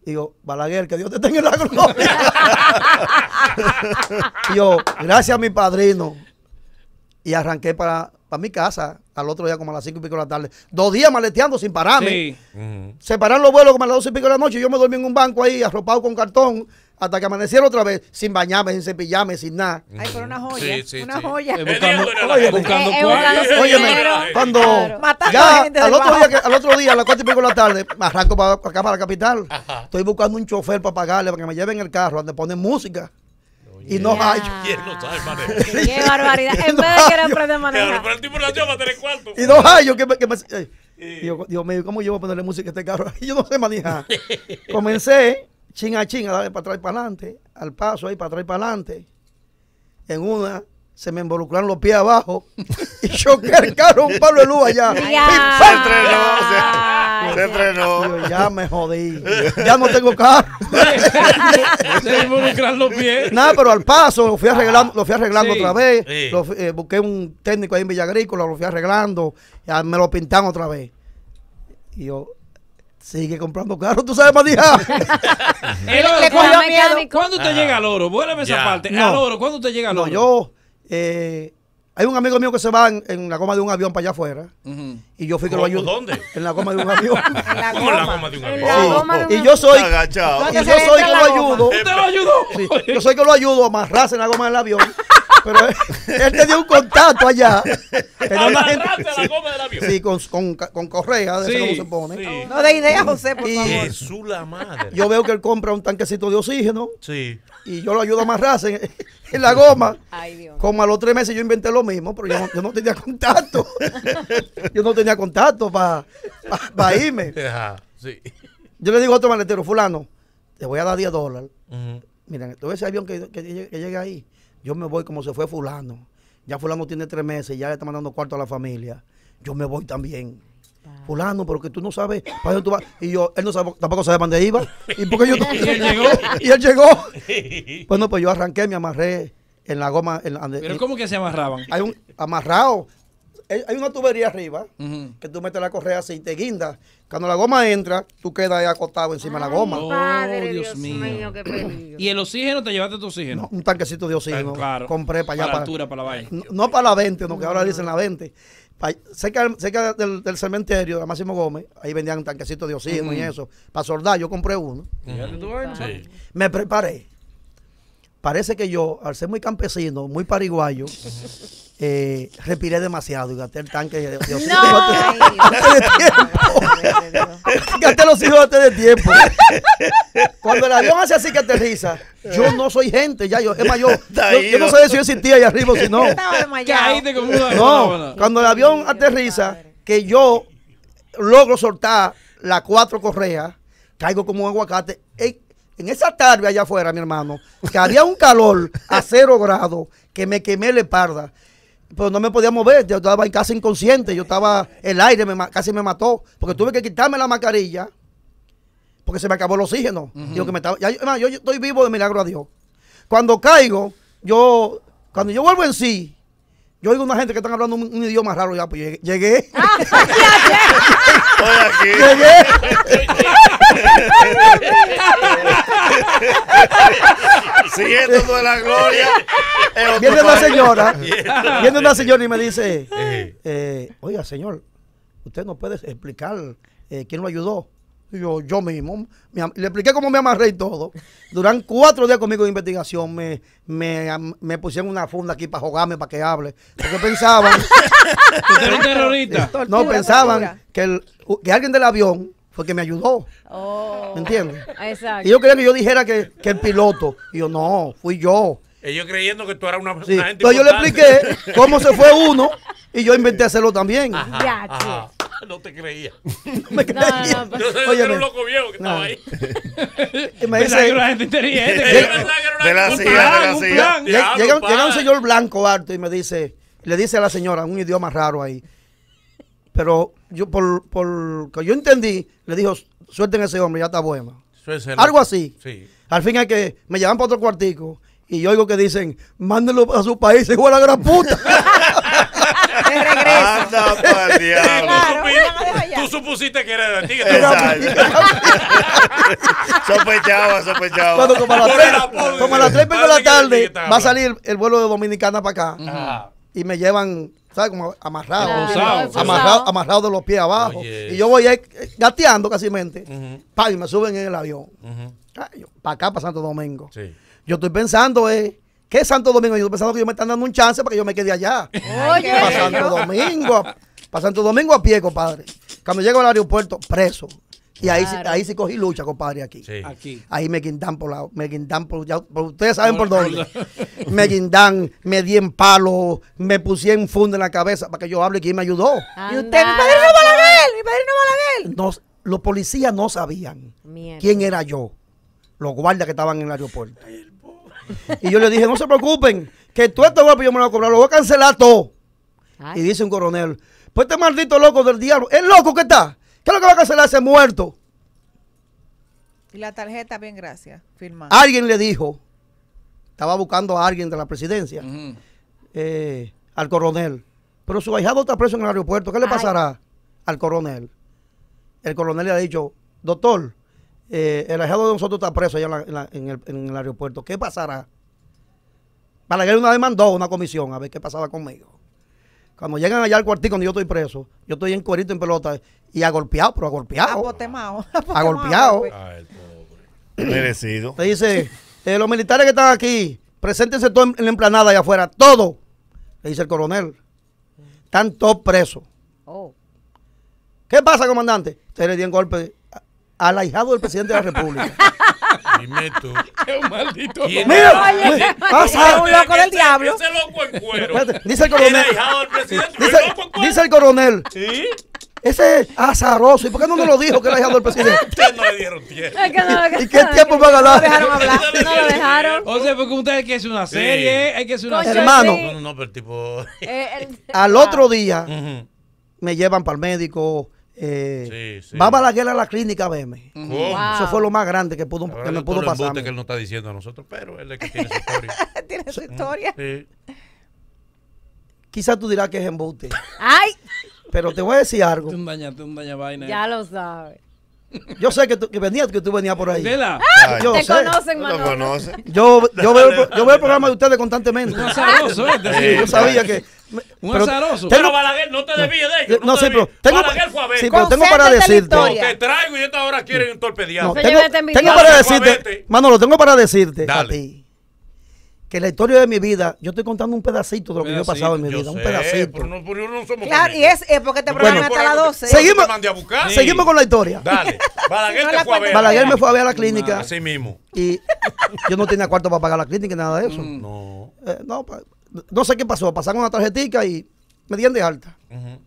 Digo, Balaguer, que Dios te tenga en la gloria. Yo, gracias a mi padrino. Y arranqué para... para mi casa, al otro día como a las cinco y pico de la tarde. Dos días maleteando sin pararme. Sí. Uh -huh. Se pararon los vuelos como a las doce y pico de la noche. Yo me dormí en un banco ahí, arropado con cartón, hasta que amaneciera otra vez, sin bañarme, sin cepillarme, sin nada. Ay, pero una joya. Sí, sí, una sí. joya. Eh, buscando, oye, buscando eh, eh, óyeme, cuando ya al otro, día, que, al otro día, a las cuatro y pico de la tarde, me arranco para acá, para la capital. Ajá. Estoy buscando un chofer para pagarle, para que me lleven el carro, donde ponen música. Y no hay. ¿Quién no sabe manejar? Qué barbaridad. En vez de querer aprender a manejar. Pero el tipo no lleva a tener cuarto. Y no hay. Yo que me. Que me eh. yo, Dios mío, ¿cómo yo voy a ponerle música a este carro? Yo no sé manejar. Comencé, chin a chin, a darle para atrás y para adelante. Al paso ahí, para atrás y para adelante. En una, se me involucraron los pies abajo. Y choqué el carro un palo de luz allá. ¡Pim! ¡Pam! Ay, se frenó. Yo ya me jodí. Ya no tengo carro. Se involucran los pies. Nada, pero al paso lo fui arreglando, lo fui arreglando sí, otra vez. Sí. Lo, eh, busqué un técnico ahí en Villa Agrícola, lo fui arreglando. Ya me lo pintaron otra vez. Y yo... sigue comprando carros, tú sabes manejar. El oro, ¿te cogió miedo? ¿Cuándo te llega al oro? Vuélveme esa parte. No, al oro, ¿cuándo te llega al oro? No, yo, eh, hay un amigo mío que se va en, en la goma de un avión para allá afuera. Uh-huh. Y yo fui que lo ayudé. ¿Dónde? En la goma de un avión. La ¿Cómo goma? La goma de un avión? Oh, oh, oh. Y yo soy, agachado. Y yo soy que lo ayudo. ¿Usted lo ayudó? Sí, yo soy que lo ayudo a amarrarse en la goma del avión. Pero él, él tenía un contacto allá. Tenía una gente, a la goma del avión. Sí, con, con, con correa, de sí, cómo se pone. Sí. No de idea, José, por favor. Jesús la madre. Yo veo que él compra un tanquecito de oxígeno. Sí. Y yo lo ayudo a amarrarse en, en la goma. Ay, Dios. Como a los tres meses yo inventé lo mismo, pero yo no, yo no tenía contacto. Yo no tenía contacto para pa, pa irme. Ajá, sí. Yo le digo a otro maletero, fulano, te voy a dar diez dólares. Uh-huh. Miren, todo ese avión que, que, que llega ahí, yo me voy como se fue fulano. Ya fulano tiene tres meses, ya le está mandando cuarto a la familia. Yo me voy también. Ah. Fulano, pero que tú no sabes para dónde tú vas. Y yo, él no sabe, tampoco sabe dónde iba. ¿Y porque yo y él llegó? Y él llegó. Bueno, pues yo arranqué, me amarré en la goma. En la, ¿Pero en, cómo que se amarraban? Hay un amarrado. Hay una tubería arriba, uh-huh, que tú metes la correa así y te guindas. Cuando la goma entra, tú quedas ahí acostado encima de la goma. Oh, Padre, Dios, Dios mío, mío, qué peligro. ¿Y el oxígeno? ¿Te llevaste tu oxígeno? No, un tanquecito de oxígeno. Ay, claro. Compré para allá. Para la altura, para la vaina. No, no para la veinte, no, que ahora dicen la veinte. Pa, cerca cerca del, del cementerio de Máximo Gómez, ahí vendían un tanquecito de oxígeno, uh-huh, y eso. Para soldar, yo compré uno. Uh-huh. Sí. Me preparé. Parece que yo, al ser muy campesino, muy pariguayo, eh, respiré demasiado y gasté el tanque de oxígeno antes de tiempo. Gasté los hijos antes de tiempo. Cuando el avión hace así que aterriza, yo no soy gente, ya yo, es mayor. Yo, yo no sabía si yo existía allá arriba o si no. No, cuando el avión aterriza, que yo logro soltar las cuatro correas, caigo como un aguacate. Ey, en esa tarde allá afuera, mi hermano, que había un calor a cero grados, que me quemé la espalda, pero no me podía mover, yo estaba casi inconsciente, yo estaba, el aire me, casi me mató, porque tuve que quitarme la mascarilla, porque se me acabó el oxígeno. Uh-huh. Digo que me estaba, ya, yo, yo estoy vivo de milagro a Dios. Cuando caigo, yo, cuando yo vuelvo en sí, yo oigo una gente que están hablando un, un idioma raro, ya, pues llegué. Llegué. Llegué. Siguiendo toda la gloria. Viene una señora, viene una señora y me dice, eh, oiga, señor, usted no puede explicar eh, quién lo ayudó. Yo, yo mismo, me, le expliqué cómo me amarré y todo. Durante cuatro días conmigo de investigación, me, me, me pusieron una funda aquí para jugarme, para que hable. Porque pensaban, no, pensaban que, el, que alguien del avión fue que me ayudó. Oh. ¿Me entiendes? Exacto. Y yo quería que yo dijera que, que el piloto. Y yo, no, fui yo. Ellos creyendo que tú eras una, sí, una gente. Entonces importante. Yo le expliqué cómo se fue uno y yo inventé hacerlo también. Ajá, ya, ajá. No te creía. No me creía. No, no, no, no. Oye, era un loco viejo que estaba no. ahí. Y me dice, que era gente inteligente. Que era de la silla, de la silla. Llega un señor blanco alto y me dice, le dice a la señora un idioma raro ahí. Pero yo, por, por que yo entendí, le dijo, suelten a ese hombre, ya está bueno. Suéltelo. Algo así. Sí. Al fin es que me llevan para otro cuartico y yo oigo que dicen, mándenlo a su país, hijo de la gran puta. De regreso. Anda para el diablo. Claro, tú supusiste que era de ti. Sospechaba, sospechaba. Cuando como a las tres de la tarde va a salir el vuelo de Dominicana para acá. Ajá. Y me llevan, ¿sabes? Como amarrado. Claro, amarrado, amarrado de los pies abajo. Oh, yes. Y yo voy ahí gateando casi mente. Uh-huh. Pa, y me suben en el avión. Uh-huh. Para acá, para Santo Domingo. Sí. Yo estoy pensando, eh. ¿Qué es Santo Domingo? Yo estoy pensando que yo me están dando un chance para que yo me quede allá. Oye. Para Santo Domingo. Para Santo Domingo a pie, compadre. Cuando llego al aeropuerto, preso. Y claro, ahí, ahí sí cogí lucha, compadre, aquí. Sí. Aquí. Ahí me guindan por la... Me guindan por... Ya, ustedes saben por, por dónde. Por me guindan, me di en palo, me puse en funda en la cabeza para que yo hable y quién me ayudó. Anda. Y usted, mi padrino Balaguer, mi padrino Balaguer. Nos, los policías no sabían Mierda. quién era yo. Los guardias que estaban en el aeropuerto. Y yo le dije, no se preocupen, que todo este golpe yo me lo voy a cobrar, lo voy a cancelar todo. Ay. Y dice un coronel, pues este maldito loco del diablo, el loco que está, ¿Qué es lo que va a cancelar ese muerto? Y la tarjeta, bien, gracias. Firmada. Alguien le dijo, estaba buscando a alguien de la presidencia, uh-huh. eh, al coronel, pero su ahijado está preso en el aeropuerto. ¿Qué le pasará Ay. al coronel? El coronel le ha dicho, doctor, eh, el ahijado de nosotros está preso allá en, la, en, la, en, el, en el aeropuerto. ¿Qué pasará? Balaguer una vez mandó una comisión a ver qué pasaba conmigo. Cuando llegan allá al cuartico donde yo estoy preso, yo estoy en cuerito, en pelota, y agolpeado, pero agolpeado. Apotemado. Agolpeado. Ay, pobre. Merecido. Te dice, eh, los militares que están aquí, preséntense todos en, en la emplanada allá afuera, todo. Le dice el coronel, están todos presos. Oh. ¿Qué pasa, comandante? Ustedes le dieron golpe al ahijado del presidente de la República. Dime tú. Qué maldito. Mira, pasa. Un loco del diablo. Ese loco en cuero. Dice el coronel. Dice el coronel. Sí. Ese es azaroso. ¿Y por qué no nos lo dijo que era hijado del presidente? Ustedes no le dieron tiempo. ¿Y qué tiempo van a dar? No dejaron hablar. No lo dejaron. O sea, porque ustedes quieren hacer una serie. Hay que hacer una serie. Hermano. No, no, pero tipo. Al otro día me llevan para el médico. Eh, sí, sí. Va a Balaguer a la clínica a verme. Uh-huh. Wow. Eso fue lo más grande que, pudo, que me pudo pasar. Que él no está diciendo a nosotros, pero él es que tiene su historia. Tiene su historia. Sí. Quizás tú dirás que es embuste. ¡Ay! Pero te voy a decir algo. Tú daña, tú daña vaina. Ya lo sabes. Yo sé que, tú, que venías, que tú venías por ahí. Ah, yo te sé. Conocen, Manolo. ¿Te conocen? Yo, yo, veo, yo veo el programa de ustedes constantemente. Un azaroso, ¿eh? Sí, yo sabía que... Me, un pero, azaroso. Tengo, pero Balaguer no te debía de ellos. No, no sí, pero... Tengo, Balaguer fue a ver. Sí, pero tengo para decirte... No, te traigo y esta hora quieren entorpedear. No, tengo, tengo para decirte... Manolo, tengo para decirte Dale. a ti que la historia de mi vida, yo estoy contando un pedacito de lo que pedacito, yo he pasado en mi vida, sé, un pedacito. Pero no, pero no somos claro, conmigo. Y es, es porque te programan bueno, hasta las doce. Seguimos, sí. seguimos con la historia. Dale. Balaguer, no te fue a ver. Balaguer me fue a ver a la clínica. No, así mismo. Y yo no tenía cuarto para pagar la clínica ni nada de eso. Mm, no. Eh, no. No sé qué pasó. Pasaron una tarjetita y me dieron de alta. Uh-huh.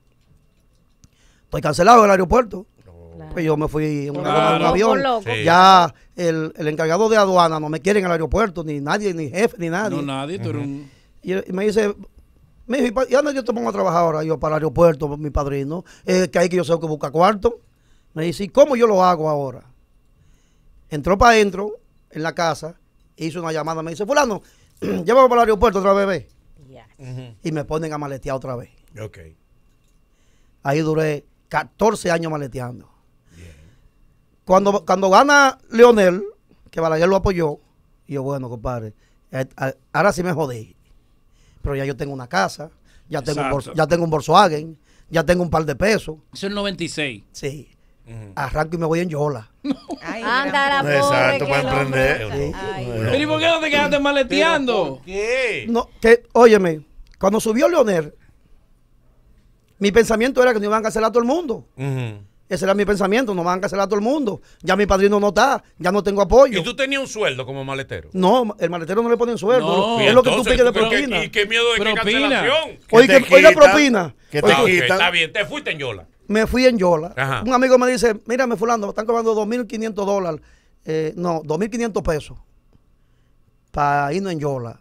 Estoy cancelado del aeropuerto. Claro. Pues yo me fui en, una claro. en un avión. Sí. Ya el, el encargado de aduana no me quiere en el aeropuerto, ni nadie, ni jefe, ni nadie. No, nadie. Tú eres un... y, y me dice, me dijo, ¿y dónde yo te pongo a trabajar ahora? Yo, para el aeropuerto, mi padrino. Eh, que hay que yo sé que busca cuarto. Me dice, ¿y cómo yo lo hago ahora? Entró para adentro, en la casa, hizo una llamada. Me dice, fulano, llévame para el aeropuerto otra vez, ve. Yes. Uh-huh. Y me ponen a maletear otra vez. Ok. Ahí duré catorce años maleteando. Cuando, cuando gana Leonel, que Balaguer lo apoyó, y yo, bueno, compadre, eh, eh, ahora sí me jodí. Pero ya yo tengo una casa, ya tengo, un, ya tengo un Volkswagen, ya tengo un par de pesos. Eso es el noventa y seis. Sí. Mm. Arranco y me voy en yola. Anda, la exacto, para emprender. Sí. Pero ¿y por qué no te quedaste maleteando? ¿Por qué? No, que, óyeme, cuando subió Leonel, mi pensamiento era que nos iban a cancelar a todo el mundo. Uh-huh. Ese era mi pensamiento, no van a cancelar a todo el mundo. Ya mi padrino no está, ya no tengo apoyo. ¿Y tú tenías un sueldo como maletero? No, el maletero no le ponen sueldo. No, es lo que tú piques de propina. Que, ¿y qué miedo de propina? ¿Qué cancelación? Oiga, oiga propina. Que te okay, está bien, te fuiste en yola. Me fui en yola. Ajá. Un amigo me dice, mírame fulano, me están cobrando dos mil quinientos dólares. Eh, no, dos mil quinientos pesos para irnos en yola.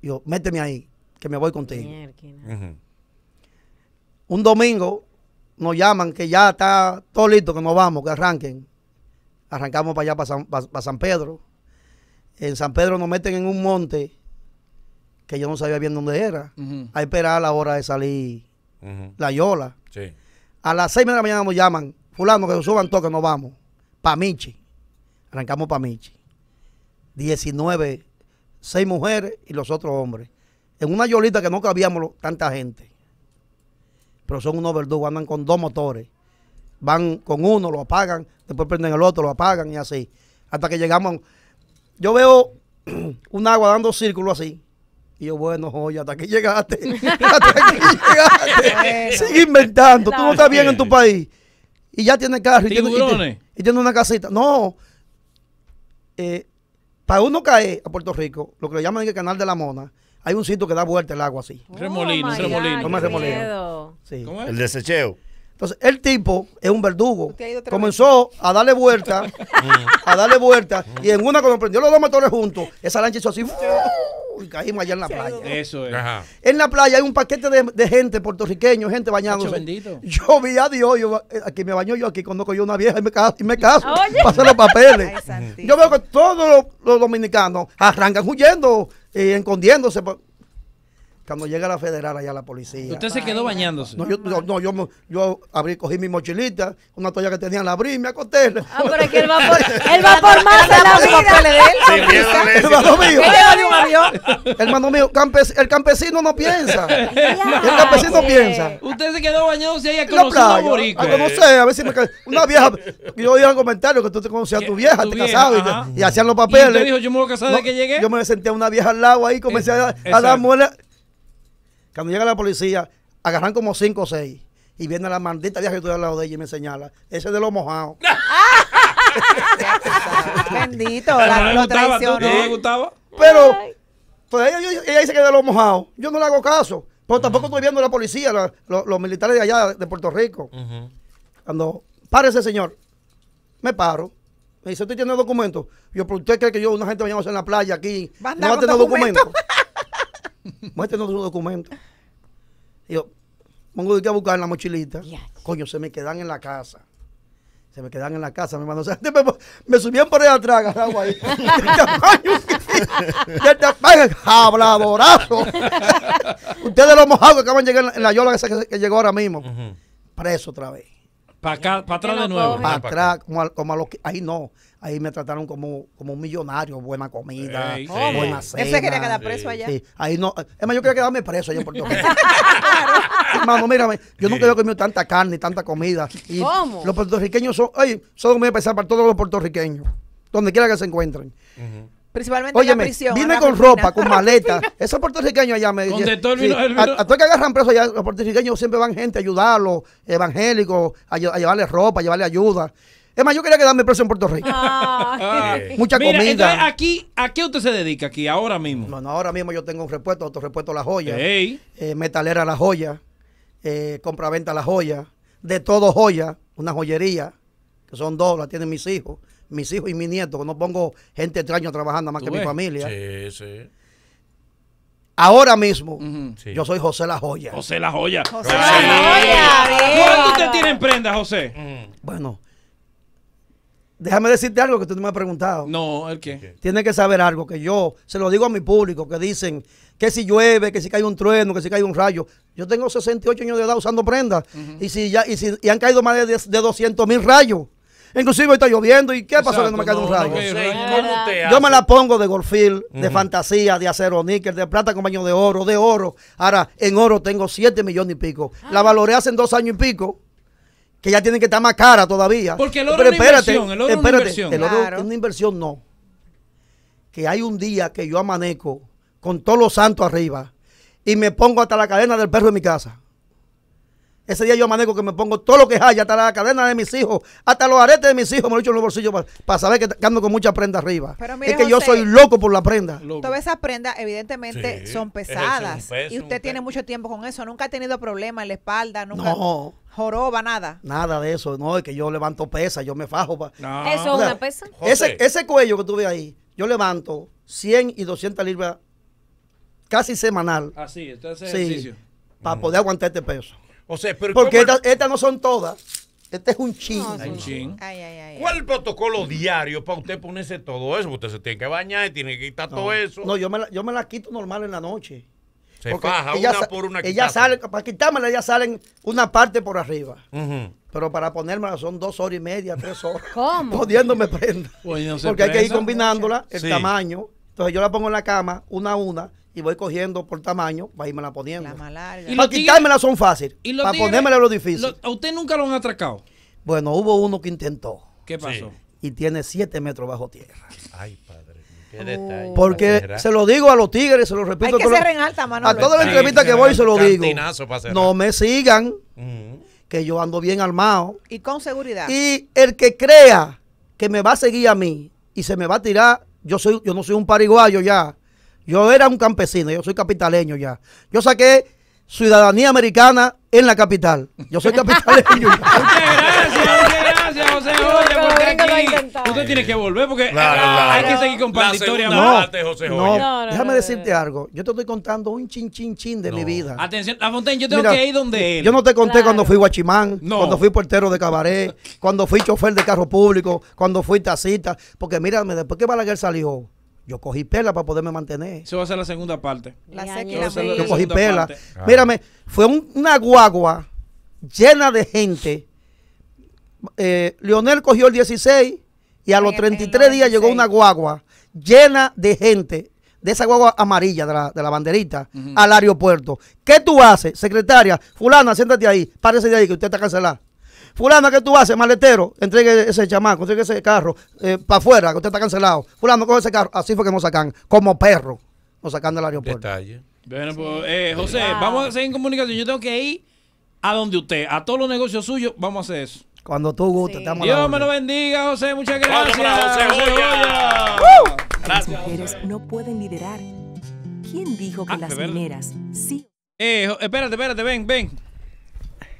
Yo, méteme ahí, que me voy contigo. Uh-huh. Un domingo... nos llaman que ya está todo listo, que nos vamos, que arranquen. Arrancamos para allá, para San, para, para San Pedro. En San Pedro nos meten en un monte que yo no sabía bien dónde era. Uh-huh. A esperar a la hora de salir uh-huh. la yola. Sí. A las seis de la mañana nos llaman, fulano, que nos suban todo, que nos vamos. Pa' Michi. Arrancamos para Michi. diecinueve, seis mujeres y los otros hombres. En una yolita que no cabíamos tanta gente. Pero son unos verdugos, andan con dos motores. Van con uno, lo apagan, después prenden el otro, lo apagan y así. Hasta que llegamos... Yo veo un agua dando círculo así. Y yo, bueno, joya, hasta aquí llegaste. Hasta aquí llegaste. Sigue inventando. Tú no estás bien en tu país. Y ya tiene carro. Y tiene, y, tiene, y tiene una casita. No. Eh, para uno caer a Puerto Rico, lo que le llaman el canal de la Mona, hay un sitio que da vuelta el agua así. Oh, remolino, remolino. ¿Cómo es remolino? Sí. ¿Cómo es? El desecheo. Entonces, el tipo es un verdugo. Comenzó vez? a darle vuelta, a darle vuelta, y en una cuando prendió los dos motores juntos, esa lancha hizo así. y caímos allá en la playa. Eso es. Ajá. En la playa hay un paquete de, de gente puertorriqueño, gente bañándose. Bendito. Yo vi a Dios, yo, aquí me baño yo, aquí conozco yo una vieja y me caso, y me caso para hacer los papeles. Ay, yo veo que todos los, los dominicanos arrancan huyendo, eh, escondiéndose. Cuando llega la federal allá la policía. ¿Usted se quedó bañándose? No, yo, yo, no, yo, yo abrí, cogí mi mochilita, una toalla que tenía, la abrí, me acosté. Ah, pero es que él va por, él va por más de la vida. Hermano mío, hermano mío, el campesino no piensa. El campesino piensa. ¿Usted se quedó bañándose ahí a conocer a boricua? A conocer, a ver si me cae. Una vieja, yo oí en comentarios que tú te conocías a tu vieja, te casabas y hacían los papeles. ¿Usted dijo, yo me voy a casar desde que llegué? Yo me senté a una vieja al lado ahí, comencé a dar muela. Cuando llega la policía, agarran como cinco o seis. Y viene la maldita vieja que estoy al lado de ella y me señala. Ese es de los mojados. Bendito, la, lo traicionó. ¿No le gustaba? Pero, pues ella, ella dice que es de los mojados. Yo no le hago caso. Pero tampoco estoy viendo la policía, la, los, los militares de allá, de Puerto Rico. Uh-huh. Cuando, párese, señor. Me paro. Me dice, ¿usted tiene documentos? Yo, pero ¿usted cree que yo, una gente vayamos en la playa aquí, no va a tener documentos? Muéstrenos su documento. Y yo pongo de a buscar en la mochilita. Yes. Coño, se me quedan en la casa. Se me quedan en la casa, mi hermano. O sea, me, me subían por ahí atrás, agarrado ahí. Del tamaño, habladorazo. Ustedes los mojados que acaban de llegar en la yola que, que llegó ahora mismo. Uh-huh. Preso otra vez. Para pa atrás de nuevo. Para atrás, como a, como a los que, ahí no. Ahí me trataron como, como un millonario, buena comida, hey, oh, sí. buena cena. ¿Ese quería quedar preso sí. allá? Sí, ahí no. Es más, yo quería quedarme preso allá en Puerto Rico. Hermano, mírame, yo nunca había comido tanta carne y tanta comida. Y ¿cómo? Los puertorriqueños son, ay, son muy especial para todos los puertorriqueños, donde quiera que se encuentren. Uh-huh. Principalmente óyeme, en la prisión. Vine la con rutina. Ropa, con maleta. Esos puertorriqueños allá me dicen. Sí, a, a todos que agarran presos allá, los puertorriqueños siempre van gente a ayudarlos, evangélicos, a, a llevarle ropa, a llevarle ayuda. Es más, yo quería quedarme preso en Puerto Rico. Ah, mucha mira, comida. Entonces, aquí, ¿a qué usted se dedica aquí ahora mismo? No, no, ahora mismo yo tengo un repuesto, otro repuesto La Joya. Hey. Eh, metalera La Joya. Eh, compra-venta La Joya. De todo joya, una joyería, que son dos, la tienen mis hijos. Mis hijos y mi nieto, que no pongo gente extraña trabajando más que ves? Mi familia. Sí, sí. Ahora mismo, uh-huh. sí. yo soy José La Joya. José La Joya. José La Joya. ¿Cuándo usted tiene prenda, José? Mm. Bueno, déjame decirte algo que tú no me has preguntado. No, ¿el qué? Tienes que saber algo que yo se lo digo a mi público, que dicen que si llueve, que si cae un trueno, que si cae un rayo. Yo tengo sesenta y ocho años de edad usando prendas. Uh-huh. Y si ya y si y han caído más de, de doscientos mil rayos. Inclusive está lloviendo y ¿qué pasó que no me cae no, un rayo? No, no, yo me la pongo de golfil, de uh-huh. fantasía, de acero níquel, de plata con baño de oro, de oro. Ahora, en oro tengo siete millones y pico. Ah. La valoré hace dos años y pico, que ya tienen que estar más cara todavía. Porque el oro es una inversión. El oro es una inversión. El oro es una inversión, no. Que hay un día que yo amanezco con todos los santos arriba y me pongo hasta la cadena del perro de mi casa. Ese día yo amanezco que me pongo todo lo que haya, hasta la cadena de mis hijos, hasta los aretes de mis hijos, me lo echo en los bolsillos para pa saber que ando con muchas prendas arriba. Pero mire, es que José, yo soy loco por la prenda. Loco. Todas esas prendas evidentemente sí, son pesadas es un peso, y usted tiene mucho tiempo con eso, nunca ha tenido problema en la espalda, nunca no. joroba, nada. Nada de eso, no, es que yo levanto pesas, yo me fajo. Pa... No. ¿Eso es o sea, una pesa? Ese, ese cuello que tú ves ahí, yo levanto cien y doscientas libras casi semanal. Así, este es el sí, ejercicio. Para mm. poder aguantar este peso. O sea, pero porque estas esta no son todas. Este es un chin. No, un chin. Ay, ay, ay, ¿cuál es el protocolo diario para usted ponerse todo eso? Usted se tiene que bañar y tiene que quitar no, todo eso. No, yo me, la, yo me la quito normal en la noche. Se porque baja ella, una por una. Ella sale, para quitármela, ellas salen una parte por arriba. Uh-huh. Pero para ponérmela son dos horas y media, tres horas. ¿Cómo? Poniéndome prenda. Oye, no porque hay presa. Que ir combinándola, el sí. tamaño. Entonces yo la pongo en la cama, una a una. Y voy cogiendo por tamaño, va a irme la poniendo. La y para quitármela son fáciles. Para ponérmela lo difícil. ¿A usted nunca lo han atracado? Bueno, hubo uno que intentó. ¿Qué pasó? Y tiene siete metros bajo tierra. Ay, padre. Qué detalle. Porque se lo digo a los tigres, se lo repito. Hay que ser en alta, Manolo. A toda la entrevista que voy se lo digo. No me sigan, que yo ando bien armado. Y con seguridad. Y el que crea que me va a seguir a mí y se me va a tirar, yo soy, yo no soy un pariguayo ya. Yo era un campesino, yo soy capitaleño ya. Yo saqué ciudadanía americana en la capital. Yo soy capitaleño. Muchas gracias, muchas gracias, José Joya, porque aquí usted tiene que volver, porque claro, claro. hay que seguir compartiendo historia más. No, José Joya. No, no, no, déjame decirte algo. Yo te estoy contando un chin, chin, chin de no. mi vida. Atención, La Fontaine, yo tengo Mira, que ir donde él. Yo no te conté claro. cuando fui guachimán, no. cuando fui portero de cabaret, cuando fui chofer de carro público, cuando fui tacita. Porque mírame, después que Balaguer salió, yo cogí pela para poderme mantener. Eso va a ser la segunda parte. La segunda parte. Yo cogí pela. Claro. Mírame, fue un, una guagua llena de gente. Eh, Leonel cogió el dieciséis y a los treinta y tres días llegó una guagua llena de gente, de esa guagua amarilla, de la, de la banderita, uh-huh. al aeropuerto. ¿Qué tú haces, secretaria? Fulana, siéntate ahí, párese de ahí que usted está cancelada. Fulana, ¿qué tú haces, maletero? Entregue ese chamaco, entregue ese carro eh, para afuera, que usted está cancelado. Fulano, coge ese carro. Así fue que nos sacan, como perro, nos sacan del aeropuerto. Detalle. Bueno, pues, eh, José, wow. vamos a seguir en comunicación. Yo tengo que ir a donde usted, a todos los negocios suyos, vamos a hacer eso. Cuando tú gustes, sí. te amo. Dios me lo bendiga, José. Muchas gracias. Para José Joya. Uh, gracias. Las mujeres no pueden liderar. ¿Quién dijo que ah, las mineras sí? Eh, espérate, espérate, ven, ven.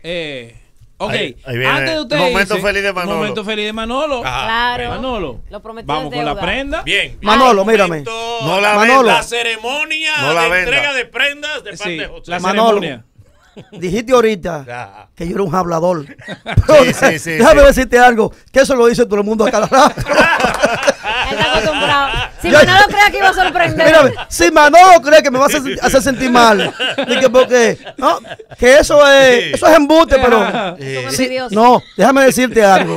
Eh... Ok, ahí, ahí viene. Antes de usted momento dice, feliz de Manolo. Momento feliz de Manolo. Ajá, claro. Manolo. Lo prometido Vamos con deuda. La prenda. Bien. Manolo, Ay, mírame. No la Manolo. Venda. La ceremonia no la de venda. Entrega de prendas de sí, parte de José. La Manolo. Ceremonia. Dijiste ahorita ya. que yo era un hablador. Pero, sí, sí, sí, déjame sí. decirte algo, que eso lo dice todo el mundo a cada rato. Él está acostumbrado. Si yo, Manolo cree que iba a sorprender. Mírame, si Manolo cree que me va a hacer, hacer sentir mal, que, porque, no, que eso es, eso es embuste, pero si, no, déjame decirte algo,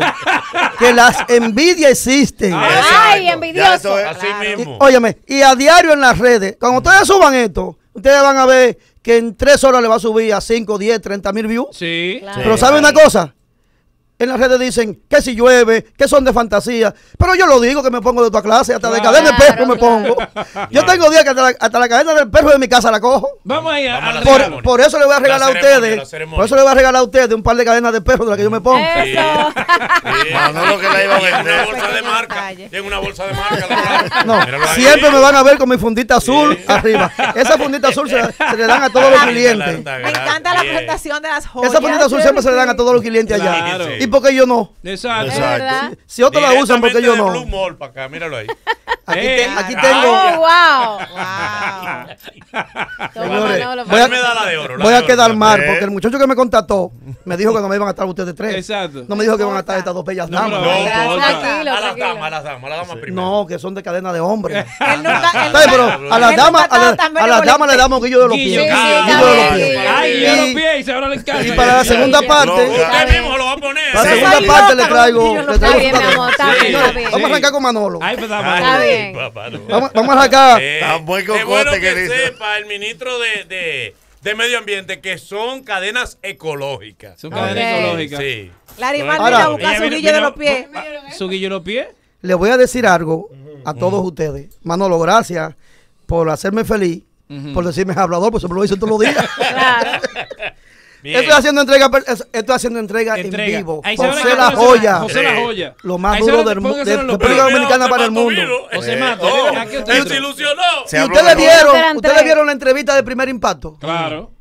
que las envidias existen. Ay, envidioso. Es, así claro. mismo. Y, óyeme, y a diario en las redes, cuando ustedes suban esto, ustedes van a ver que en tres horas le va a subir a cinco, diez, treinta mil views. Sí. Claro. Pero ¿sabe una cosa? En las redes dicen que si llueve, que son de fantasía. Pero yo lo digo que me pongo de otra clase, hasta claro, de cadena de perro claro. me pongo. Yo tengo días que hasta la, hasta la cadena del perro de mi casa la cojo. Vamos ahí a, a por, por eso le voy a regalar a ustedes. Por eso le voy a regalar a ustedes un par de cadenas de perro de las que yo me pongo. Sí. Sí. Manolo que la iba a vender. Una bolsa de marca. Tiene una bolsa de marca. No, siempre me van a ver con mi fundita azul sí. arriba. Esa fundita azul se, se le dan a todos los clientes. Me encanta la presentación de las joyas. Esa fundita azul siempre se le dan a todos los clientes allá. Claro. Y porque yo no. Exacto. Exacto. Si, si otros la usan, porque yo no. Blue Mall para acá, míralo ahí. Aquí, eh, te, aquí tengo. Oh, wow. Wow. Voy a, la de oro, la voy a quedar mal, porque el muchacho que me contactó me dijo que no me iban a estar ustedes tres. Exacto. No me dijo que van a estar estas dos bellas damas. No, no, no, no, tranquilo, a las damas, a las damas, a las damas primero. No, que son de cadena de hombres. Pero a las damas, a las damas le damos guillo de los pies. Guillo de los pies. Y para la segunda parte. Usted mismo lo va a poner. La segunda parte le traigo. Está bien, mi amor, está bien. Vamos a arrancar con Manolo. Ay, pues está bien. Vamos, vamos a sacar. Eh, Tan buen cocote bueno que, que sepa el ministro de, de, de Medio Ambiente que son cadenas ecológicas. Son okay. cadenas ecológicas. Sí. Larry Martin va a buscar su guillo de los pies. ¿Su guillo de los pies? Les voy a decir algo a todos uh-huh. ustedes. Manolo, gracias por hacerme feliz, uh-huh. por decirme hablador, porque se me lo dicen todos los días. Claro. Bien. Estoy haciendo entrega, estoy haciendo entrega, entrega. en vivo. Ahí José La Joya. José La Joya. Lo más duro del mundo. De República Dominicana para el mundo. José Mato. Se desilusionó. Y ustedes vieron, ustedes vieron la entrevista de Primer Impacto. Claro.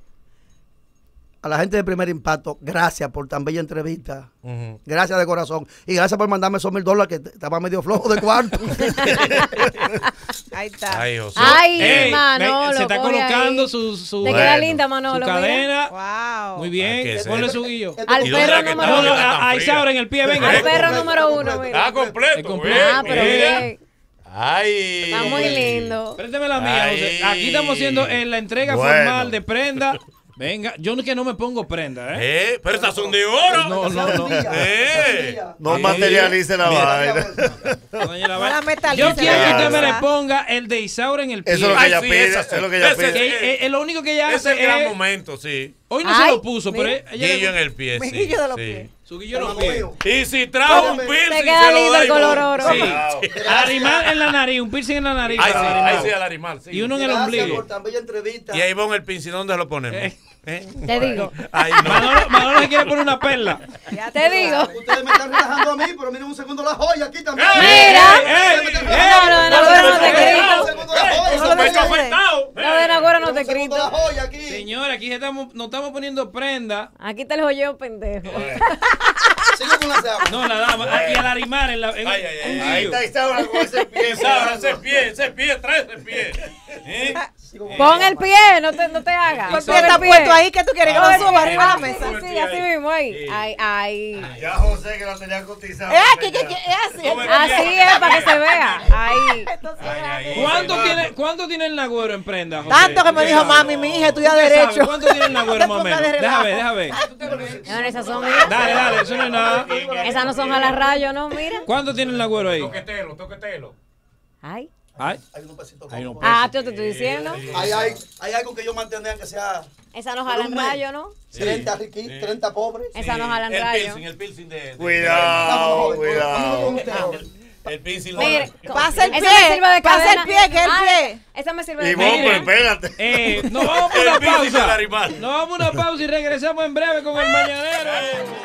A la gente de Primer Impacto, gracias por tan bella entrevista. Uh-huh. Gracias de corazón. Y gracias por mandarme esos mil dólares que estaba medio flojo de cuarto. Ahí está. Ay, José. Ay Ey, Manolo. Se está colocando ahí. su, su, bueno, queda linda, Manolo, su cadena. Wow. Muy bien. Ponle su guillo. Al perro número uno. Ahí se abre en el pie. Venga. Al perro número uno. Está completo. Ah, pero bien. Ay. Está muy lindo. Préndeme la mía, José. Aquí estamos haciendo en la entrega bueno. formal de prenda. Venga, yo no que no me pongo prenda, ¿eh? ¿Eh? Pero estas son de oro. No, no, no. ¿Eh? No materialice la vaina. No, no, yo quiero que usted me le ponga el de Isaura en el pie. Eso es lo que ella Ay, pide. Sí, eso es lo que ella pide. Que, es, es lo único que ella hace. Es el gran es, momento, sí. Hoy no Ay, se lo puso, mi, pero ella. Guillo en el pie. Mi sí, guillo de los sí. pies. Su guillo de los pies. Y si trajo un piercing. Se queda lindo el color oro. Animal en la nariz, un piercing en la nariz. Ahí sí, al animal. Y uno en el ombligo. Y ahí va el piercing, ¿dónde lo ponemos? ¿Eh? Te digo. Ay, no. Manolo, Manolo se quiere poner una perla. Ya te digo. Ustedes me están relajando a mí, pero miren un segundo la joya aquí también. ¡Ey! Mira. ¡Ey! ¡Ey! No, no, no, no, no te creo. No, de Nagora no te creo. Señora, aquí estamos, nos estamos poniendo prenda. Aquí está el joyeo pendejo. Sigue con la sábana. No, la dama. Bueno. Y al arimar en la. En ay, ay, ay, ahí está, ahí está ahora con ese pie. Sábana, ese pie, ese pie, trae ese pie. ¿Eh? Pon el pie, no te, no te hagas. ¿Por qué está puesto ahí? ¿Qué tú quieres? Que no suba arriba de la mesa. Sí, así mismo ahí. Ay, ay. Ya José que la tenía cotizada. ¿Qué, qué, qué? Así. Así es, para que se vea. Ahí. ¿Cuánto tiene, ¿cuánto tiene el nagüero en prenda, José? Tanto que me dijo, mami, mi hija, estudia derecho. ¿Cuánto tiene el nagüero, mami? Déjame, déjame. No, esas son. Dale, dale, eso no es nada. Esas no son a las rayos, ¿no? Mira. ¿Cuánto tiene el nagüero ahí? Toquetelo, toquetelo. Ay. Ay, hay un pesito. Hay un pesito. Ah, te estoy diciendo. Hay, hay, hay algo que yo mantendría que sea. Esa nos jalan rayo, ¿no? Sí, treinta riquitos, sí. treinta pobres. Sí. Esa nos jalan rayo. El piercing de, de. Cuidado, cuidado. El piercing lo jalan. Pasa el pie, pasa el pie, que es el pie. Esa me sirve de cadena. Y vos, espérate. Eh, nos vamos a una pausa. Nos vamos a una pausa y regresamos en breve con El Mañanero.